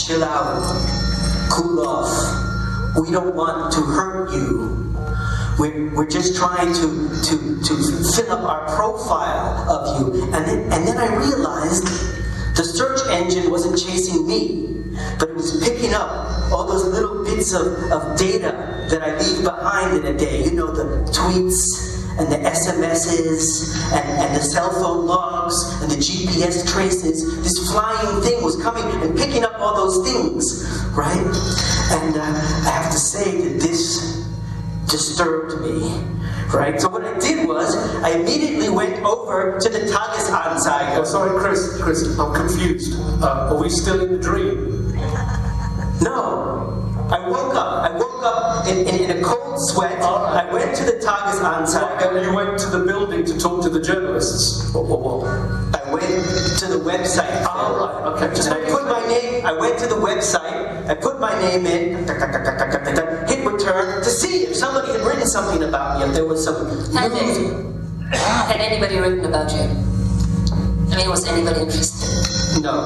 chill out, cool off, we don't want to hurt you. We're just trying to fill up our profile of you. And then I realized the search engine wasn't chasing me, but it was picking up all those little bits of data that I leave behind in a day. You know, the tweets, and the SMSs, and the cell phone logs, and the GPS traces. This flying thing was coming and picking up all those things, right? And I have to say that this disturbed me, right? So what I did was, I immediately went over to the Tagesanzeiger. Oh, sorry, Chris, I'm confused. Are we still in the dream? No. I woke up in a cold sweat. I went to the Tagesanzeiger. You went to the building to talk to the journalists? I went to the website. Alright, okay. So I put my name, I went to the website, I put my name in, hit return to see if somebody had written something about me, if there was some news. Had anybody written about you? I mean, was anybody interested? No.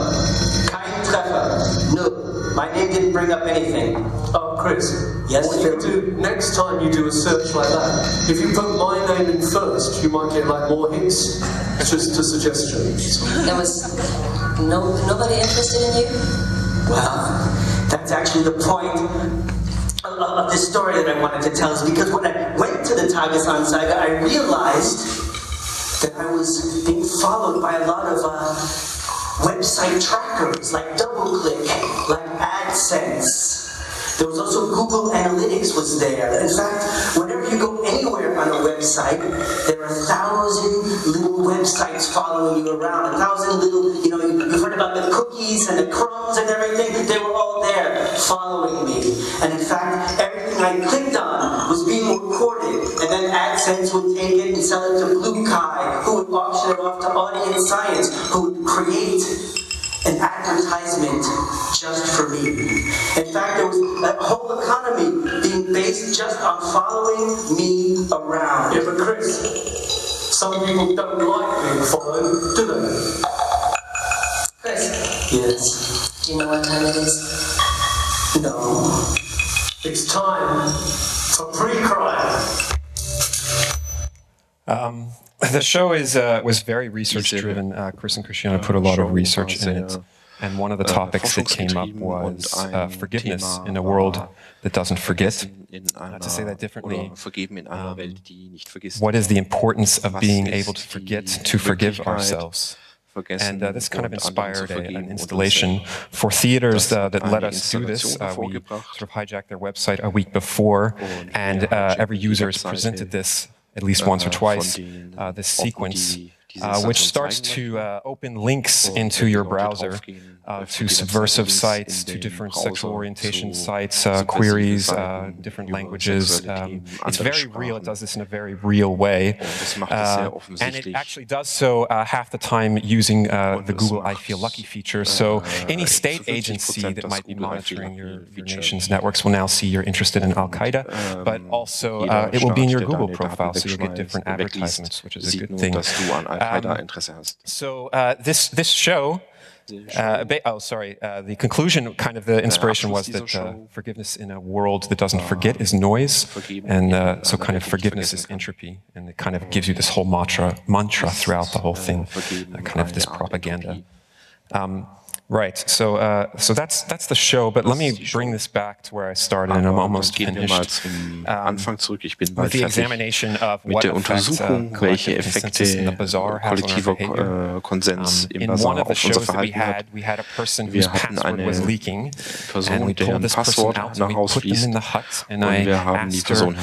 Kein Treffer. No. My name didn't bring up anything. Oh, Chris. Yes, what you do next time you do a search like that, if you put my name in first, you might get like more hits. It's just a suggestion. There was nobody interested in you? Well, that's actually the point of this story that I wanted to tell is because when I went to the Tagesanzeiger, I realized that I was being followed by a lot of website trackers like DoubleClick, like AdSense. There was also Google Analytics was there. In fact, whenever you go anywhere on a website, there are 1,000 little websites following you around. 1,000 little, you know, you've heard about the cookies and the crumbs and everything. They were all there following me. And in fact, everything I clicked on was being recorded. And then AdSense would take it and sell it to Blue Kai, who would auction it off to Audience Science, who would create an advertisement just for me. In fact, there was a whole economy being based just on following me around. Yeah, but Chris, some people don't like being followed, do they? Chris? Yes? Do you know what time it is? No. It's time for pre-crime. The show is was very research-driven. Chris and Christiane put a lot of research in it, and one of the topics that came up was forgiveness in a world that doesn't forget. To say that differently, what is the importance of being able to forget, to forgive ourselves? And this kind of inspired an installation for theaters that let us do this. We sort of hijacked their website a week before, and every user is presented this at least once or twice, this sequence, which starts to open links into your browser to subversive sites, to different sexual orientation sites, queries, different languages. It's very real. It does this in a very real way. And it actually does so half the time using the Google I Feel Lucky feature. So any state agency that might be monitoring your nation's networks will now see you're interested in Al-Qaeda, but also it will be in your Google profile, so you'll get different advertisements, which is a good thing. This show, the conclusion, kind of the inspiration was that forgiveness in a world that doesn't forget is noise, and so kind of forgiveness is entropy, and it kind of gives you this whole mantra throughout the whole thing, kind of this propaganda. Right, so that's the show, but let me bring this back to where I started, and I'm almost finished with the examination of what effects collective consensus in the bazaar has on our behavior. In one of the shows that we had a person whose password was leaking, and we pulled this person out, and we put them in the hut, and I asked her, did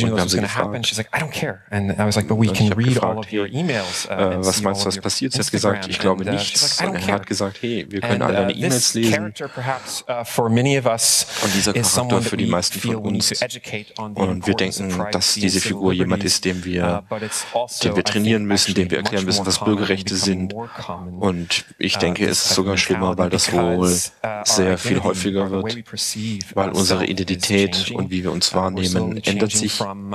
you know this was going to happen? She's like, I don't care. And I was like, but we can read all of your emails and see all of your Instagram. And she's like, I don't care. And this character, perhaps for many of us, is someone that we feel we need to educate on the importance of privacy and civil liberties, but it's also, I think, actually much more common and becoming more common. This type of mentality, because our identity, the way we perceive ourselves, is slowly changing from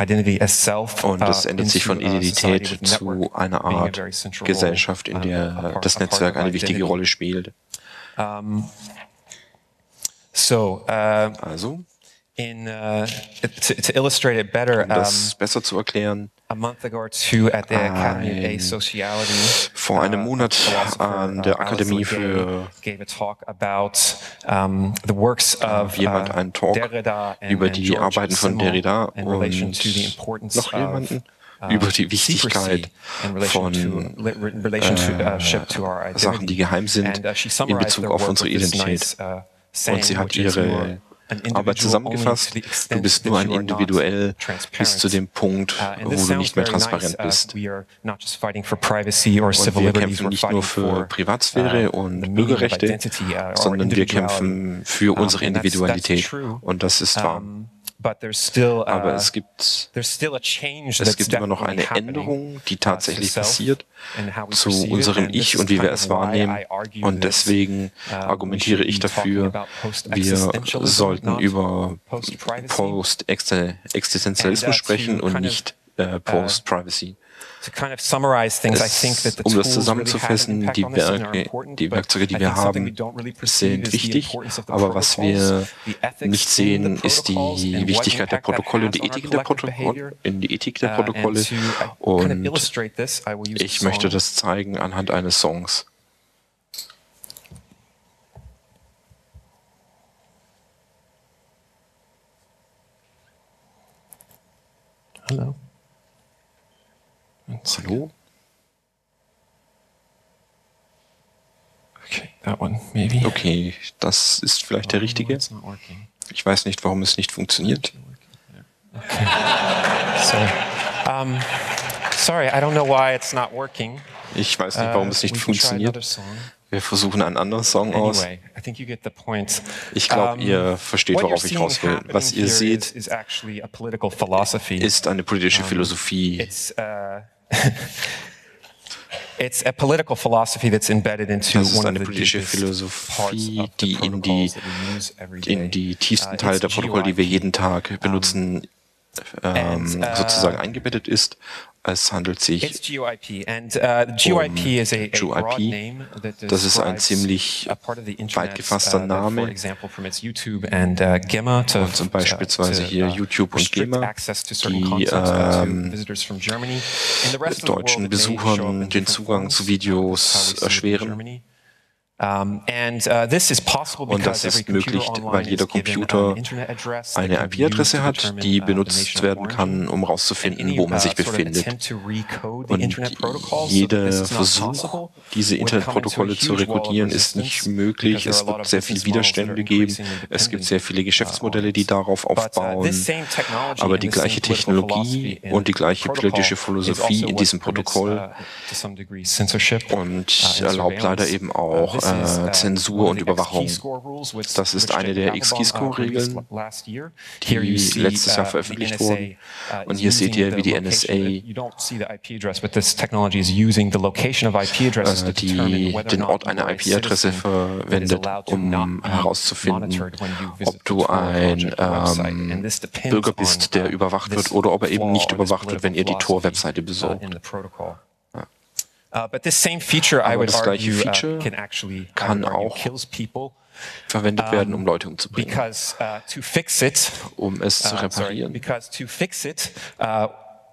Identity as self, und das ändert sich von Identität zu einer Art Gesellschaft, in der das Netzwerk eine wichtige Rolle spielt. Also, to illustrate it better, das besser zu erklären, a month ago or two at the Academy of Asociality, vor einem Monat an der Akademie für gave a talk about the works of einen Talk Derrida über die Arbeiten von Derrida und noch jemanden über die Wichtigkeit von Sachen, die geheim sind, in Bezug auf unsere Identität. Und sie hat ihre Arbeit zusammengefasst, du bist nur ein Individuell bis zu dem Punkt, wo du nicht mehr transparent bist. Und wir kämpfen nicht nur für Privatsphäre und Bürgerrechte, sondern wir kämpfen für unsere Individualität. Und das ist wahr. Aber es gibt immer noch eine Änderung, die tatsächlich passiert, zu unserem Ich und wie wir es wahrnehmen. Und deswegen argumentiere ich dafür, wir sollten über Post-Existenzialismus sprechen und nicht Post-Privacy. Um das zusammenzufassen, die Werkzeuge, die wir haben, sind wichtig, aber was wir nicht sehen, ist die Wichtigkeit der Protokolle, die Ethik der Protokolle, und ich möchte das zeigen anhand eines Songs. Hallo. Hello? Okay, that one, maybe. Okay, das ist vielleicht der richtige. Ich weiß nicht, warum es nicht funktioniert. Okay. Sorry, I don't know why it's not working. Ich weiß nicht, warum es nicht funktioniert. Wir versuchen einen anderen Song aus. Ich glaube, ihr versteht, worauf ich raus will. Was ihr seht, ist eine politische Philosophie. It's a political philosophy that's embedded into one of the politische Philosophie, die in die tiefsten Teile der Protokolle, die wir jeden Tag benutzen, sozusagen eingebettet ist. Es handelt sich GUIP. Das ist ein ziemlich weit gefasster Name, und beispielsweise hier YouTube und GEMA, die deutschen Besuchern den Zugang zu Videos erschweren. Und das ist möglich, weil jeder Computer eine IP-Adresse hat, die benutzt werden kann, um herauszufinden, wo man sich befindet. Und jeder Versuch, diese Internetprotokolle zu rekodieren, ist nicht möglich. Es wird sehr viele Widerstände geben. Es gibt sehr viele Geschäftsmodelle, die darauf aufbauen. Aber die gleiche Technologie und die gleiche politische Philosophie in diesem Protokoll und erlaubt leider eben auch Zensur und Überwachung. Das ist eine der X-Keyscore-Regeln, die letztes Jahr veröffentlicht wurden. Und hier seht ihr, wie die NSA den Ort einer IP-Adresse verwendet, um herauszufinden, ob du ein Bürger bist, der überwacht wird, oder ob er eben nicht überwacht wird, wenn ihr die Tor-Webseite besucht. But this same feature, I would argue, can auch verwendet werden, um Leute umzubringen, um es zu reparieren.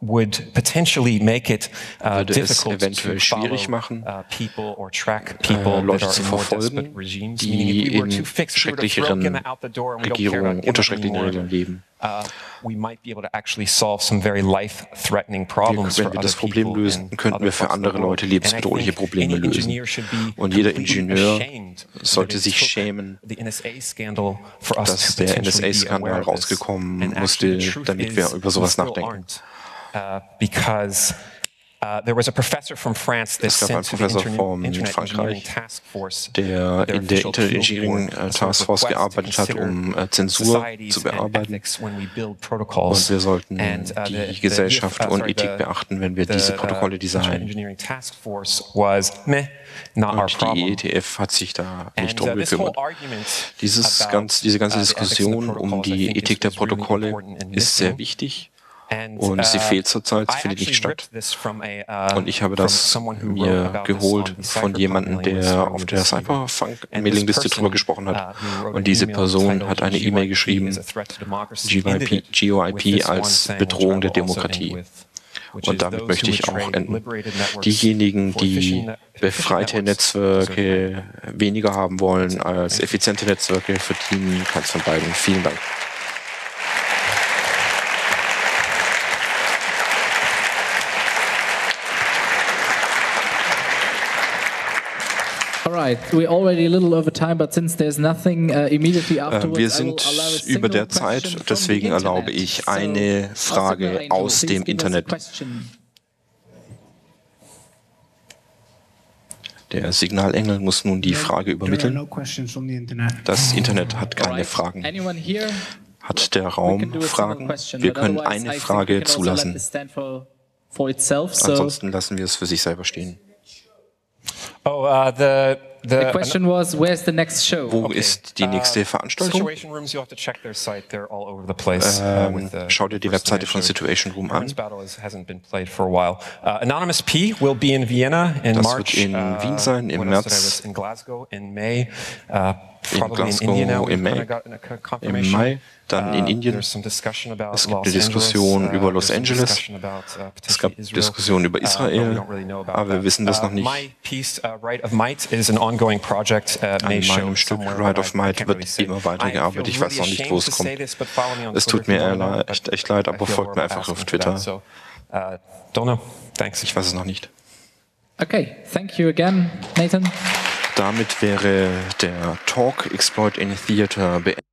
Would potentially make it difficult to follow people or track people that are in more desperate regimes. Meaning, if we were to fix, we would have broken them out the door, and we don't care about them anymore. We might be able to actually solve some very life-threatening problems for other people and other engineers. Und jeder Ingenieur sollte sich schämen, dass der NSA-Skandal rausgekommen musste, damit wir über sowas nachdenken. There was a professor from France that sent to the Internet Engineering Task Force, der in der Internet Engineering Task Force gearbeitet hat, um Zensur zu bearbeiten. Und wir sollten die Gesellschaft und Ethik beachten, wenn wir diese Protokolle designen. Und die IETF hat sich da nicht drum gekümmert. Diese ganze Diskussion um die Ethik der Protokolle ist sehr wichtig. Und sie fehlt zurzeit, sie findet nicht statt. Und ich habe das mir geholt von jemandem, der auf der Cyberpunk-Mailingliste drüber gesprochen hat. Und diese Person hat eine E-Mail geschrieben, GOIP als Bedrohung der Demokratie. Und damit möchte ich auch enden. Diejenigen, die befreite Netzwerke weniger haben wollen als effiziente Netzwerke, verdienen keins von beiden. Vielen Dank. We're already a little over time, but since there's nothing immediately afterwards, wir sind über der Zeit, deswegen erlaube ich eine Frage aus dem Internet. Der Signalengel muss nun die Frage übermitteln. Das Internet hat keine Fragen. Hat der Raum Fragen? Wir können eine Frage zulassen. Ansonsten lassen wir es für sich selber stehen. The question was, where's the next show? Wo ist die nächste Veranstaltung? Situation Rooms, you have to check their site. They're all over the place. Schaut ihr die Webseite von Situation Room an. Hermann's Battle hasn't been played for a while. Anonymous P will be in Vienna in March. Das wird in Wien sein im März. In Glasgow in May. Probably in India now. Im Mai. Dann in Indien. Es gibt eine Diskussion über Los Angeles. Es gab Diskussionen über Israel. Aber wir wissen das noch nicht. An meinem Stück Right of Might wird immer weitergearbeitet. Ich weiß noch nicht, wo es kommt. Es tut mir echt leid, aber folgt mir einfach auf Twitter. Ich weiß es noch nicht. Okay, thank you again, Nathan. Damit wäre der Talk Exploit in Theater beendet.